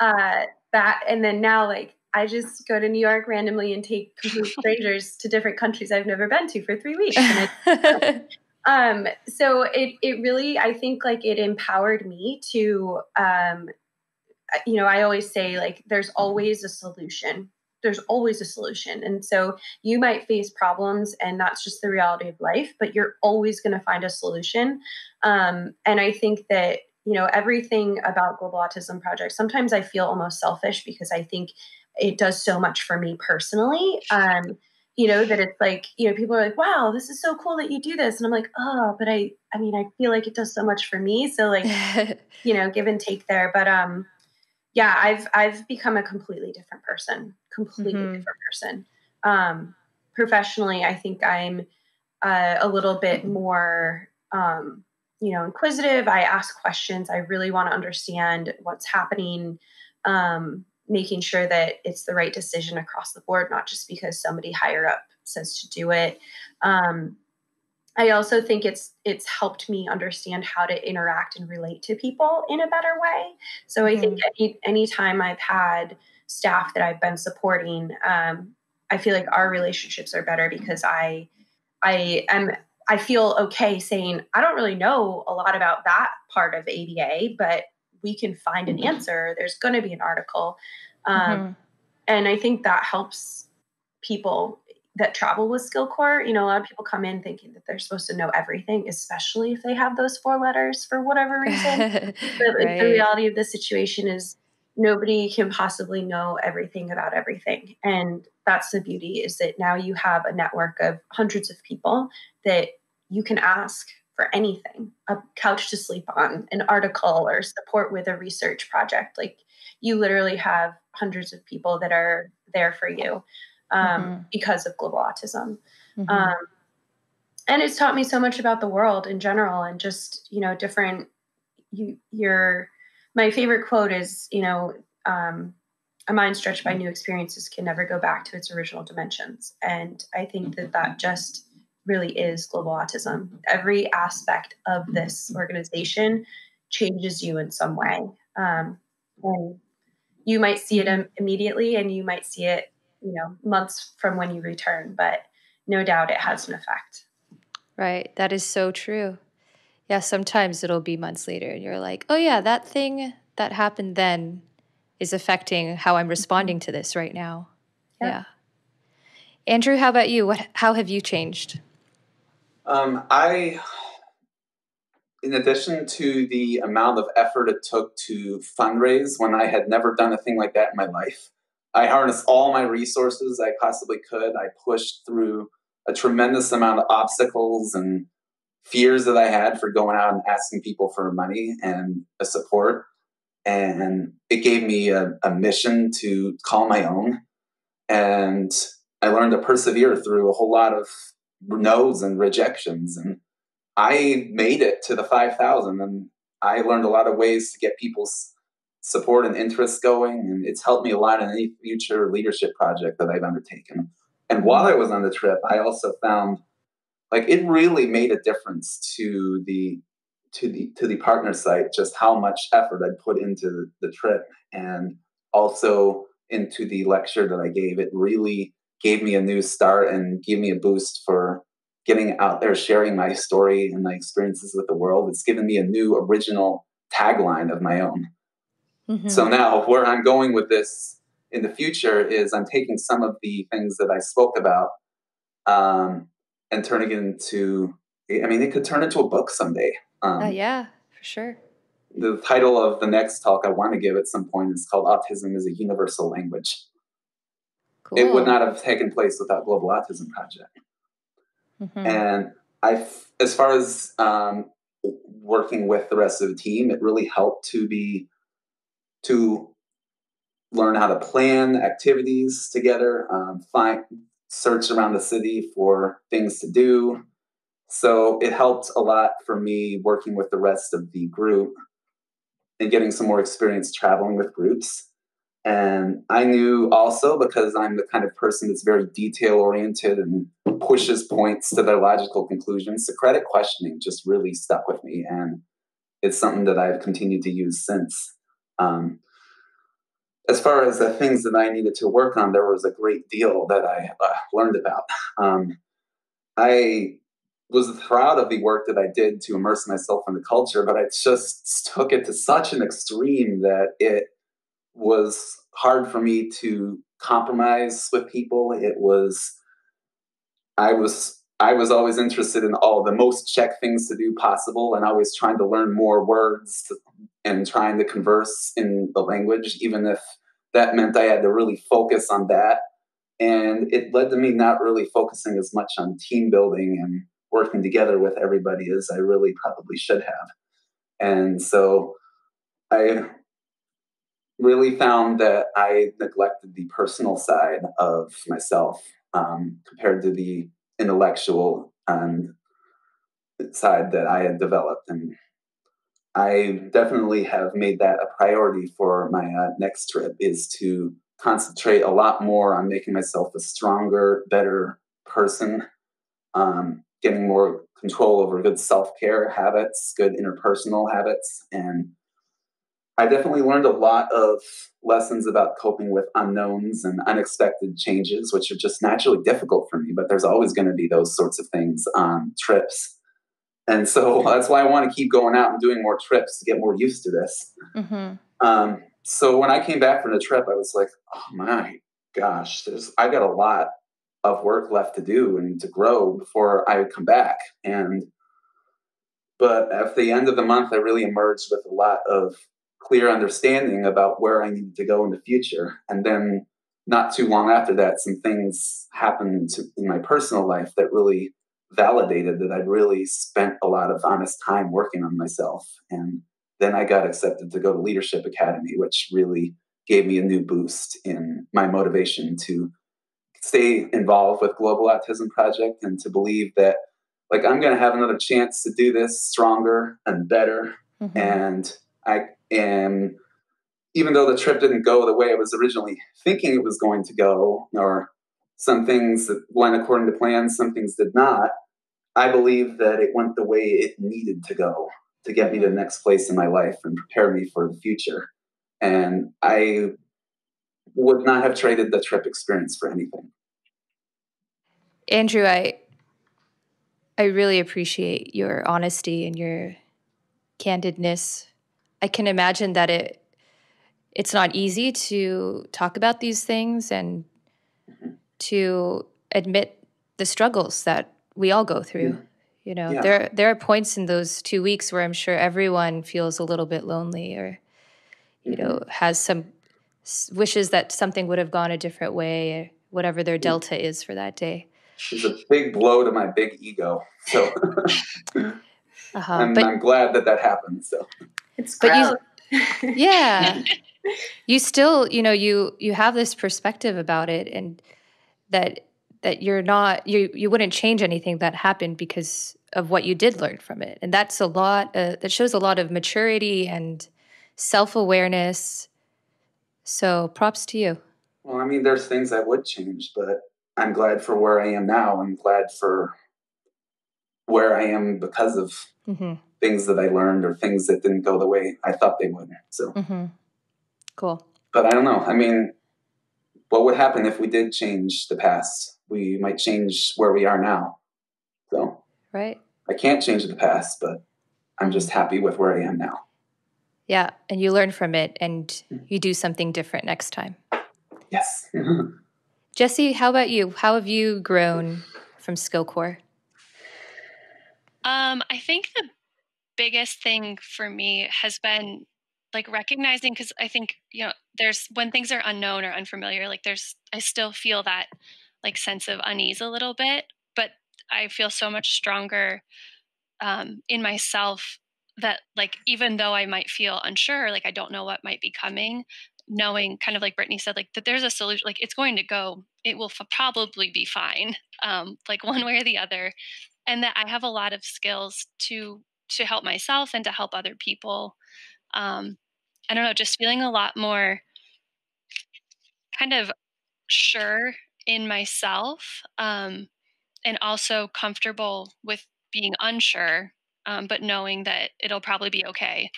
and then now, like, I just go to New York randomly and take complete strangers to different countries I've never been to for 3 weeks. And so it really, I think, like, it empowered me to, you know, I always say, like, there's always a solution. There's always a solution. And so you might face problems, and that's just the reality of life, but you're always going to find a solution. And I think that, you know, everything about Global Autism Project, sometimes I feel almost selfish because I think it does so much for me personally. You know, that it's like, you know, people are like, wow, this is so cool that you do this. And I'm like, oh, but I mean, I feel like it does so much for me. So, like, you know, give and take there. But, yeah, I've become a completely different person, professionally, I think I'm a little bit more, you know, inquisitive. I ask questions. I really want to understand what's happening, making sure that it's the right decision across the board, not just because somebody higher up says to do it. I also think it's helped me understand how to interact and relate to people in a better way. So I think any time I've had staff that I've been supporting, I feel like our relationships are better because I feel okay saying, I don't really know a lot about that part of ABA, but we can find an answer. There's going to be an article. And I think that helps people that travel with SkillCorps. You know, a lot of people come in thinking that they're supposed to know everything, especially if they have those 4 letters for whatever reason. But the reality of the situation is nobody can possibly know everything about everything. And that's the beauty, is that now you have a network of hundreds of people that you can ask for anything, a couch to sleep on, an article, or support with a research project. Like, you literally have hundreds of people that are there for you. Because of global autism. And it's taught me so much about the world in general, and just, you know, different, my favorite quote is, you know, a mind stretched by new experiences can never go back to its original dimensions. And I think that that just really is global autism. Every aspect of this organization changes you in some way. And you might see it immediately, and you might see it, you know, months from when you return, but no doubt it has an effect. Right. That is so true. Yeah. Sometimes it'll be months later and you're like, oh yeah, that thing that happened then is affecting how I'm responding to this right now. Yep. Yeah. Andrew, how about you? How have you changed? In addition to the amount of effort it took to fundraise when I had never done a thing like that in my life, I harnessed all my resources I possibly could. I pushed through a tremendous amount of obstacles and fears that I had for going out and asking people for money and a support. And it gave me a mission to call my own. And I learned to persevere through a whole lot of no's and rejections. And I made it to the 5,000. And I learned a lot of ways to get people's support and interest going, and it's helped me a lot in any future leadership project that I've undertaken. And while I was on the trip, I also found, like, it really made a difference to the partner site just how much effort I'd put into the trip, and also into the lecture that I gave. It really gave me a new start and gave me a boost for getting out there, sharing my story and my experiences with the world. It's given me a new original tagline of my own. Mm-hmm. So now where I'm going with this in the future is I'm taking some of the things that I spoke about and turning it into, I mean, it could turn into a book someday. Yeah, for sure. The title of the next talk I want to give at some point is called Autism is a Universal Language. Cool. It would not have taken place without Global Autism Project. Mm-hmm. And as far as working with the rest of the team, it really helped to learn how to plan activities together, search around the city for things to do. So it helped a lot for me working with the rest of the group and getting some more experience traveling with groups. And I knew also, because I'm the kind of person that's very detail-oriented and pushes points to their logical conclusions, Socratic questioning just really stuck with me. And it's something that I've continued to use since. As far as the things that I needed to work on, there was a great deal that I learned about. I was proud of the work that I did to immerse myself in the culture, but I just took it to such an extreme that it was hard for me to compromise with people. I was always interested in all the most Czech things to do possible, and always trying to learn more words and trying to converse in the language, even if that meant I had to really focus on that. And it led to me not really focusing as much on team building and working together with everybody as I really probably should have. And so I really found that I neglected the personal side of myself compared to the intellectual side that I had developed. And I definitely have made that a priority for my next trip, is to concentrate a lot more on making myself a stronger, better person, getting more control over good self-care habits, good interpersonal habits. And I definitely learned a lot of lessons about coping with unknowns and unexpected changes, which are just naturally difficult for me, but there's always going to be those sorts of things on trips. And so that's why I want to keep going out and doing more trips to get more used to this. Mm-hmm. So when I came back from the trip, I was like, oh my gosh, I got a lot of work left to do and to grow before I would come back. But at the end of the month, I really emerged with a lot of clear understanding about where I needed to go in the future. And then not too long after that, some things happened in my personal life that really validated that I'd really spent a lot of honest time working on myself. And then I got accepted to go to Leadership Academy, which really gave me a new boost in my motivation to stay involved with Global Autism Project and to believe that, like, I'm going to have another chance to do this stronger and better. Mm-hmm. And even though the trip didn't go the way I was originally thinking it was going to go, or some things that went according to plan, some things did not, I believe that it went the way it needed to go to get me to the next place in my life and prepare me for the future. And I would not have traded the trip experience for anything. Andrew, I really appreciate your honesty and your candidness. I can imagine that it's not easy to talk about these things and to admit the struggles that we all go through. Yeah. You know, there are points in those 2 weeks where I'm sure everyone feels a little bit lonely, or you know, has some wishes that something would have gone a different way, or whatever their delta is for that day. It's a big blow to my big ego. So I'm glad that happened. So. It's great. Yeah. You still, you know, you have this perspective about it, and that you're not, you wouldn't change anything that happened because of what you did learn from it. And that's a lot, that shows a lot of maturity and self-awareness. So props to you. Well, I mean, there's things I would change, but I'm glad for where I am now. I'm glad for where I am because of things that I learned, or things that didn't go the way I thought they would. So cool. But I don't know. I mean, what would happen if we did change the past? We might change where we are now. So Right. I can't change the past, but I'm just happy with where I am now. Yeah. And you learn from it and you do something different next time. Yes. Jessie, how about you? How have you grown from SkillCorps? I think the biggest thing for me has been like recognizing, because I think, you know, there's when things are unknown or unfamiliar, like I still feel that like sense of unease a little bit, but I feel so much stronger in myself that like, even though I might feel unsure, like I don't know what might be coming, knowing kind of like Brittney said, like that there's a solution, like it's going to go, it will probably be fine, like one way or the other. And that I have a lot of skills to help myself and to help other people. I don't know, just feeling a lot more kind of sure in myself, and also comfortable with being unsure, but knowing that it'll probably be okay.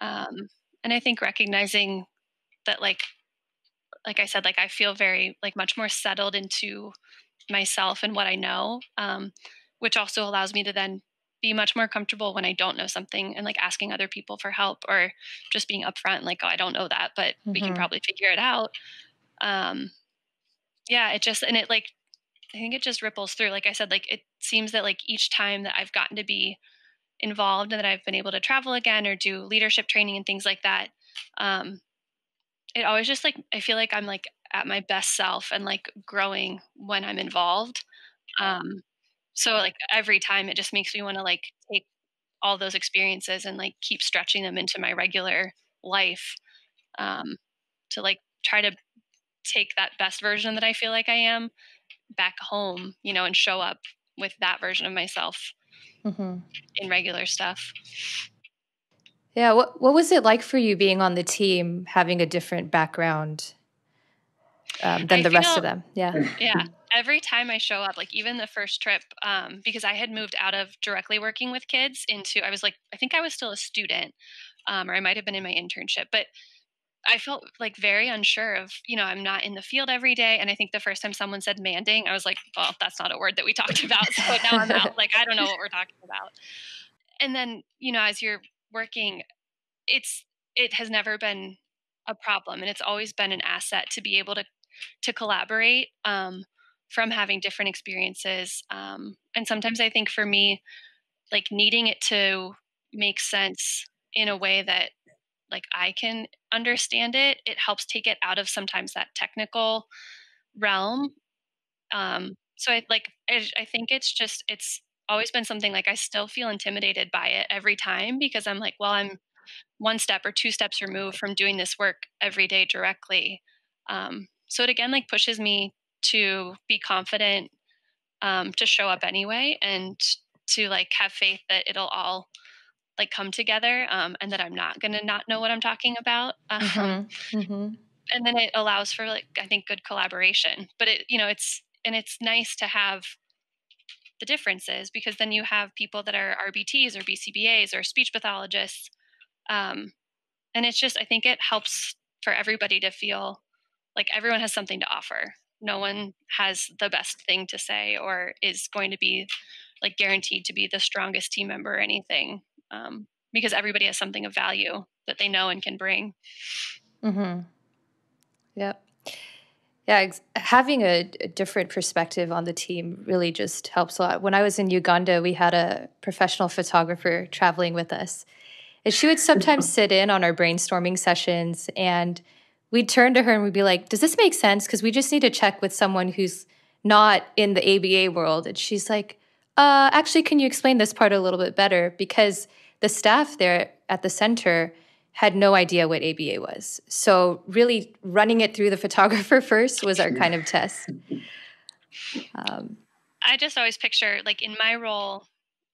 And I think recognizing that, like I said, like I feel very, like much more settled into myself and what I know, which also allows me to then be much more comfortable when I don't know something and like asking other people for help or just being upfront, like, oh, I don't know that, but we can probably figure it out. Yeah, it just, and it like, I think it just ripples through. Like I said, like, it seems that like each time that I've gotten to be involved and that I've been able to travel again or do leadership training and things like that, it always just like, I feel like I'm like at my best self and like growing when I'm involved. So like every time it just makes me want to like take all those experiences and like keep stretching them into my regular life, to like try to take that best version that I feel like I am back home, you know, and show up with that version of myself in regular stuff. Yeah. What was it like for you being on the team, having a different background than the rest of them? Yeah. Yeah. Every time I show up, like even the first trip, because I had moved out of directly working with kids into, I was like, I think I was still a student, or I might've been in my internship, but I felt like very unsure of, you know, I'm not in the field every day. And I think the first time someone said manding, I was like, well, that's not a word that we talked about. So now I'm out, like, I don't know what we're talking about. And then, you know, as you're working, it has never been a problem. And it's always been an asset to be able to collaborate, from having different experiences. And sometimes I think for me, like needing it to make sense in a way that like I can understand it, it helps take it out of sometimes that technical realm. So I think it's always been something like I still feel intimidated by it every time because I'm like, well, I'm one step or two steps removed from doing this work every day directly. So it again, like pushes me to be confident, to show up anyway, and to like have faith that it'll all like come together, and that I'm not going to not know what I'm talking about. And then it allows for like, I think, good collaboration, but it, you know, it's nice to have the differences because then you have people that are RBTs or BCBAs or speech pathologists. And it's just, I think it helps for everybody to feel like everyone has something to offer. No one has the best thing to say or is going to be like guaranteed to be the strongest team member or anything, because everybody has something of value that they know and can bring. Yep. Yeah. Having a different perspective on the team really just helps a lot. When I was in Uganda, we had a professional photographer traveling with us, and she would sometimes sit in on our brainstorming sessions, and we'd turn to her and we'd be like, does this make sense? Because we just need to check with someone who's not in the ABA world. And she's like, actually, can you explain this part a little bit better? Because the staff there at the center had no idea what ABA was. So really running it through the photographer first was our kind of test. I just always picture, like in my role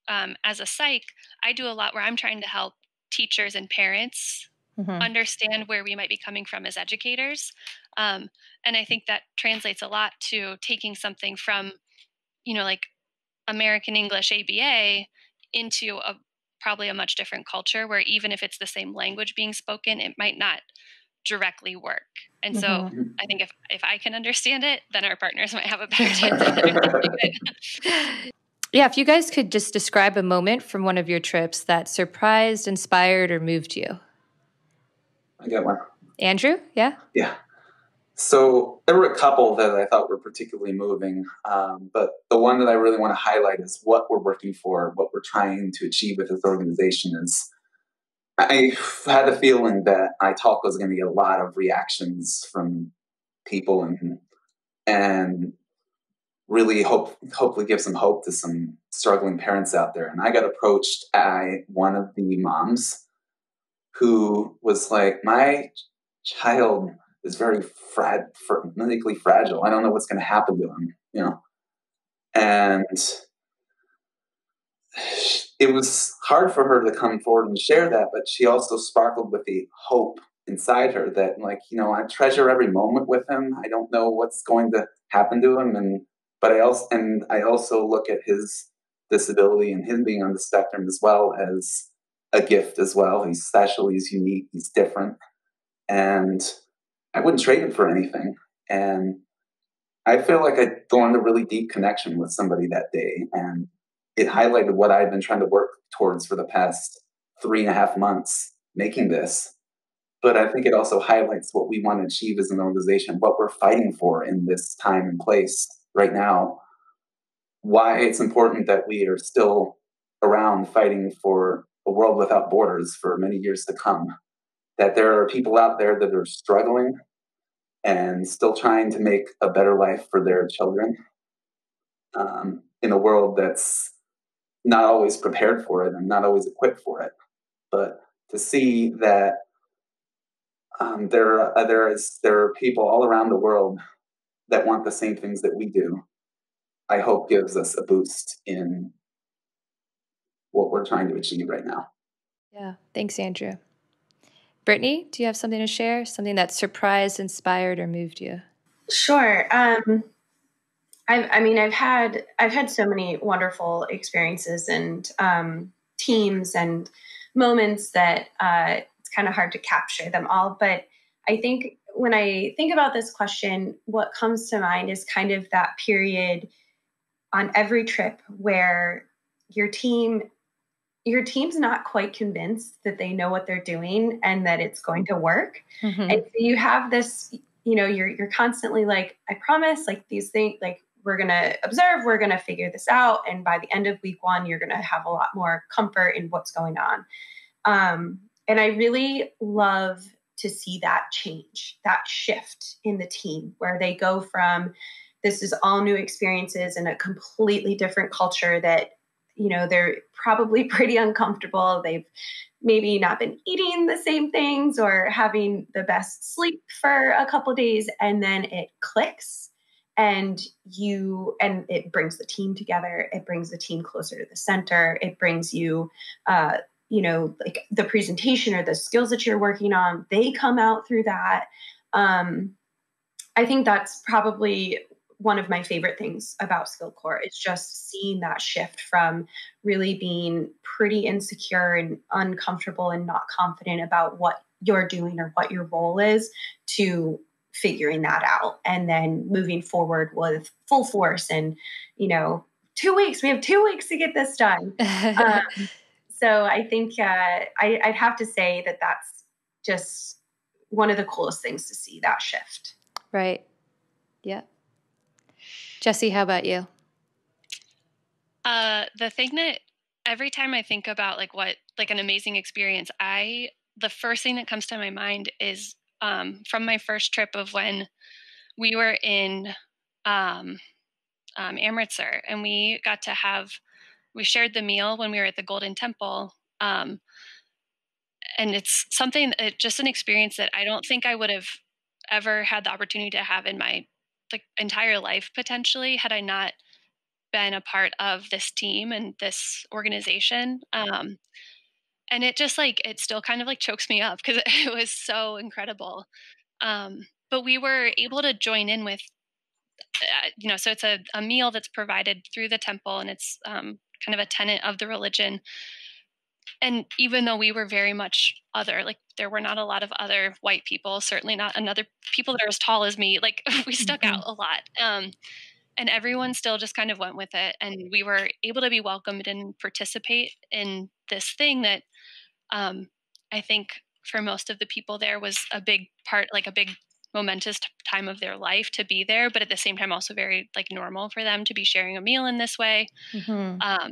as a psych, I do a lot where I'm trying to help teachers and parents understand where we might be coming from as educators. And I think that translates a lot to taking something from, you know, like American English ABA into probably a much different culture where even if it's the same language being spoken, it might not directly work. And so I think if I can understand it, then our partners might have a better chance of understanding it. Yeah, if you guys could just describe a moment from one of your trips that surprised, inspired, or moved you. I got one. Andrew, yeah? Yeah. So there were a couple that I thought were particularly moving, but the one that I really want to highlight is what we're working for, what we're trying to achieve with this organization is I had a feeling that my talk was going to get a lot of reactions from people and really hopefully give some hope to some struggling parents out there. And I got approached by one of the moms who was like, my child is very medically fragile. I don't know what's going to happen to him, you know. And it was hard for her to come forward and share that, but she also sparkled with the hope inside her that, like, you know, I treasure every moment with him. I don't know what's going to happen to him, but I also look at his disability and him being on the spectrum as well as a gift as well. He's special, he's unique, he's different, and I wouldn't trade him for anything. And I feel like I formed a really deep connection with somebody that day, and it highlighted what I've been trying to work towards for the past 3.5 months making this. But I think it also highlights what we want to achieve as an organization, what we're fighting for in this time and place right now, why it's important that we are still around fighting for a world without borders for many years to come, that there are people out there that are struggling and still trying to make a better life for their children in a world that's not always prepared for it and not always equipped for it. But to see that there are people all around the world that want the same things that we do, I hope gives us a boost in what we're trying to achieve right now. Yeah. Thanks, Andrew. Brittney, do you have something to share? Something that surprised, inspired, or moved you? Sure. I've had so many wonderful experiences and teams and moments that it's kind of hard to capture them all. But I think when I think about this question, what comes to mind is kind of that period on every trip where your team's not quite convinced that they know what they're doing and that it's going to work. Mm-hmm. And so you have this, you know, you're constantly like, I promise, like these things, like we're going to observe, we're going to figure this out. And by the end of week 1, you're going to have a lot more comfort in what's going on. And I really love to see that change, that shift in the team where they go from, this is all new experiences and a completely different culture that, you know, they're probably pretty uncomfortable. They've maybe not been eating the same things or having the best sleep for a couple of days. And then it clicks and it brings the team together. It brings the team closer to the center. It brings you, you know, like the presentation or the skills that you're working on, they come out through that. I think that's probably one of my favorite things about SkillCorps is just seeing that shift from really being pretty insecure and uncomfortable and not confident about what you're doing or what your role is to figuring that out and then moving forward with full force and, you know, 2 weeks, we have 2 weeks to get this done. So I think I'd have to say that that's just one of the coolest things to see, that shift. Right. Yeah. Jessie, how about you? The thing that every time I think about like an amazing experience, the first thing that comes to my mind is from my first trip of when we were in Amritsar and we shared the meal when we were at the Golden Temple. And it's something, just an experience that I don't think I would have ever had the opportunity to have in my entire life, potentially, had I not been a part of this team and this organization. And it just it still kind of chokes me up because it was so incredible. But we were able to join in with, you know, so it's a meal that's provided through the temple and it's kind of a tenet of the religion. And even though we were very much other, there were not a lot of other white people, certainly not another people that are as tall as me, we stuck out a lot. And everyone still just kind of went with it. And we were able to be welcomed and participate in this thing that I think for most of the people there was a big part, like a big momentous time of their life to be there. But at the same time, also very like normal for them to be sharing a meal in this way. Mm-hmm.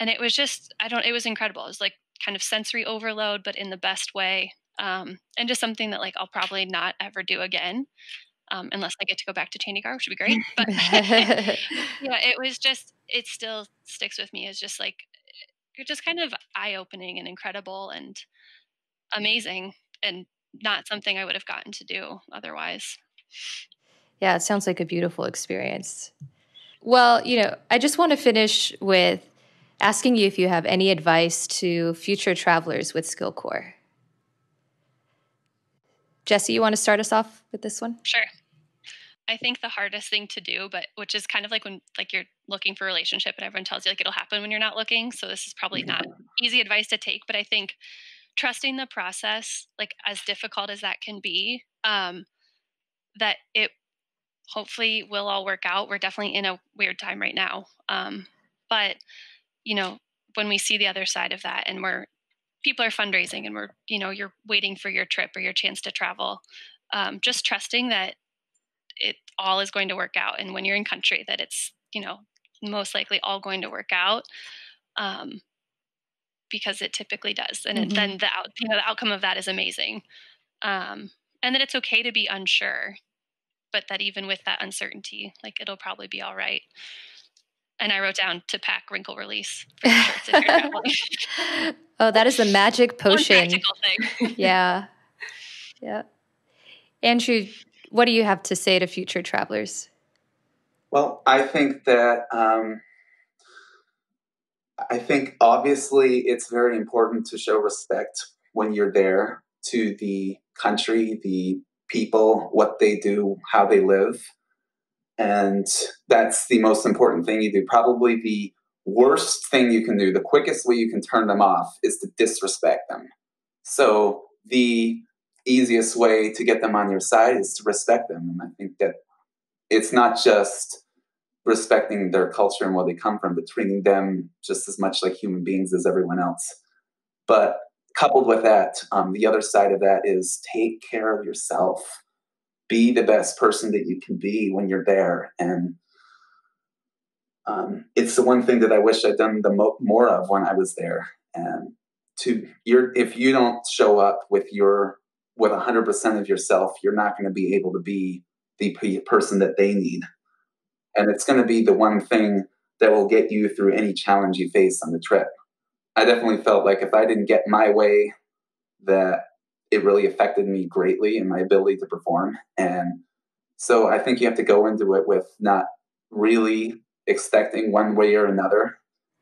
And it was just, it was incredible. It was like kind of sensory overload, but in the best way. And just something that like, I'll probably not ever do again. Unless I get to go back to Chandigarh, which would be great. But yeah, it was just, it still sticks with me as just like, just kind of eye-opening and incredible and amazing and not something I would have gotten to do otherwise. Yeah, it sounds like a beautiful experience. Well, you know, I just want to finish with asking you if you have any advice to future travelers with SkillCorps. Jessie, you want to start us off with this one? Sure. I think the hardest thing to do, but which is kind of like when like you're looking for a relationship and everyone tells you like it'll happen when you're not looking. So this is probably not easy advice to take, but I think trusting the process, like as difficult as that can be, that it hopefully will all work out. We're definitely in a weird time right now. But you know, when we see the other side of that and people are fundraising and we're, you know, you're waiting for your trip or your chance to travel, just trusting that it all is going to work out. And when you're in country, that it's, you know, most likely all going to work out, because it typically does. And mm-hmm. Then the outcome of that is amazing. And that it's okay to be unsure, but that even with that uncertainty, like it'll probably be all right. And I wrote down to pack wrinkle release for the shirts if you're traveling. Oh, that is the magic potion. One practical thing. Yeah. Yeah. Andrew, what do you have to say to future travelers? Well, I think that, obviously it's very important to show respect when you're there to the country, the people, what they do, how they live. And that's the most important thing you do. Probably the worst thing you can do, the quickest way you can turn them off, is to disrespect them. So the easiest way to get them on your side is to respect them. And I think that it's not just respecting their culture and where they come from, but treating them just as much like human beings as everyone else. But coupled with that, the other side of that is take care of yourself. Be the best person that you can be when you're there. And it's the one thing that I wish I'd done the more of when I was there. And if you don't show up with 100% of yourself, you're not going to be able to be the person that they need. And it's going to be the one thing that will get you through any challenge you face on the trip. I definitely felt like if I didn't get my way, that it really affected me greatly in my ability to perform. And so I think you have to go into it with not really expecting one way or another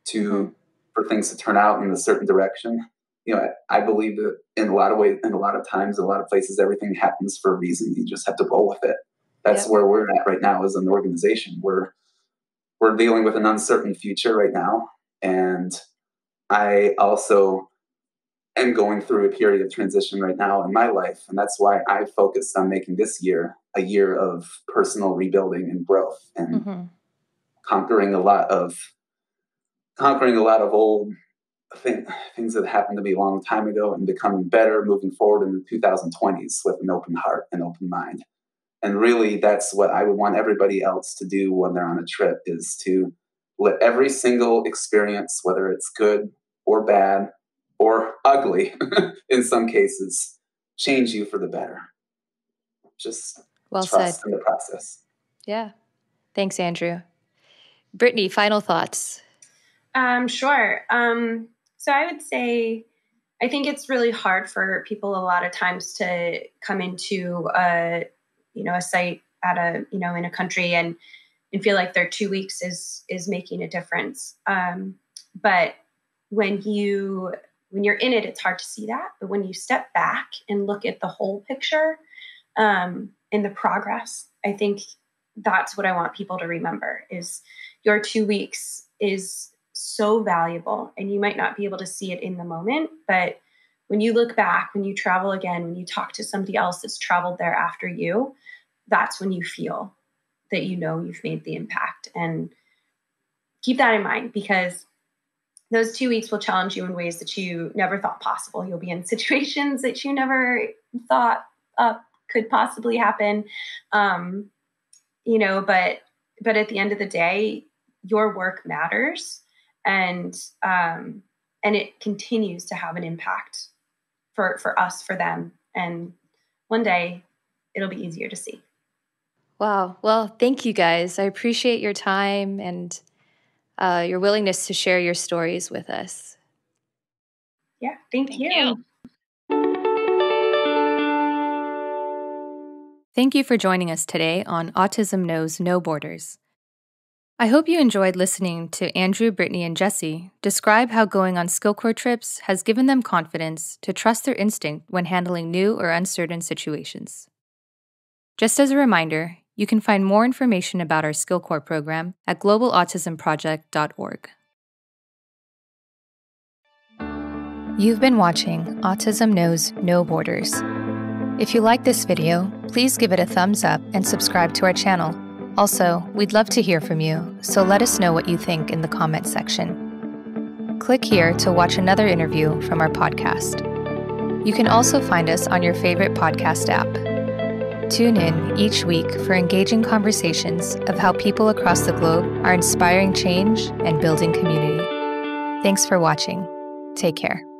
for things to turn out in a certain direction. You know, I believe that in a lot of ways, in a lot of times, in a lot of places, everything happens for a reason. You just have to roll with it. That's where we're at right now as an organization. We're dealing with an uncertain future right now. And I also am going through a period of transition right now in my life. And that's why I focused on making this year a year of personal rebuilding and growth and conquering a lot of old things that happened to me a long time ago and becoming better, moving forward in the 2020s with an open heart and open mind. And really that's what I would want everybody else to do when they're on a trip, is to let every single experience, whether it's good or bad, or ugly in some cases, change you for the better. Just well trust said. In the process. Yeah. Thanks, Andrew. Brittney, final thoughts? Sure. So I would say, I think it's really hard for people a lot of times to come into a site in a country and feel like their 2 weeks is making a difference. But when you're in it, it's hard to see that. But when you step back and look at the whole picture and the progress, I think that's what I want people to remember, is your 2 weeks is so valuable. And you might not be able to see it in the moment, but when you look back, when you travel again, when you talk to somebody else that's traveled there after you, that's when you feel that you know you've made the impact. And keep that in mind, because those 2 weeks will challenge you in ways that you never thought possible. You'll be in situations that you never thought could possibly happen. But at the end of the day, your work matters, and it continues to have an impact for us, for them. And one day it'll be easier to see. Wow. Well, thank you guys. I appreciate your time and your willingness to share your stories with us. Yeah, thank you. Thank you for joining us today on Autism Knows No Borders. I hope you enjoyed listening to Andrew, Brittney, and Jessie describe how going on SkillCorps trips has given them confidence to trust their instinct when handling new or uncertain situations. Just as a reminder, you can find more information about our SkillCorps program at globalautismproject.org. You've been watching Autism Knows No Borders. If you like this video, please give it a thumbs up and subscribe to our channel. Also, we'd love to hear from you, so let us know what you think in the comments section. Click here to watch another interview from our podcast. You can also find us on your favorite podcast app. Tune in each week for engaging conversations of how people across the globe are inspiring change and building community. Thanks for watching. Take care.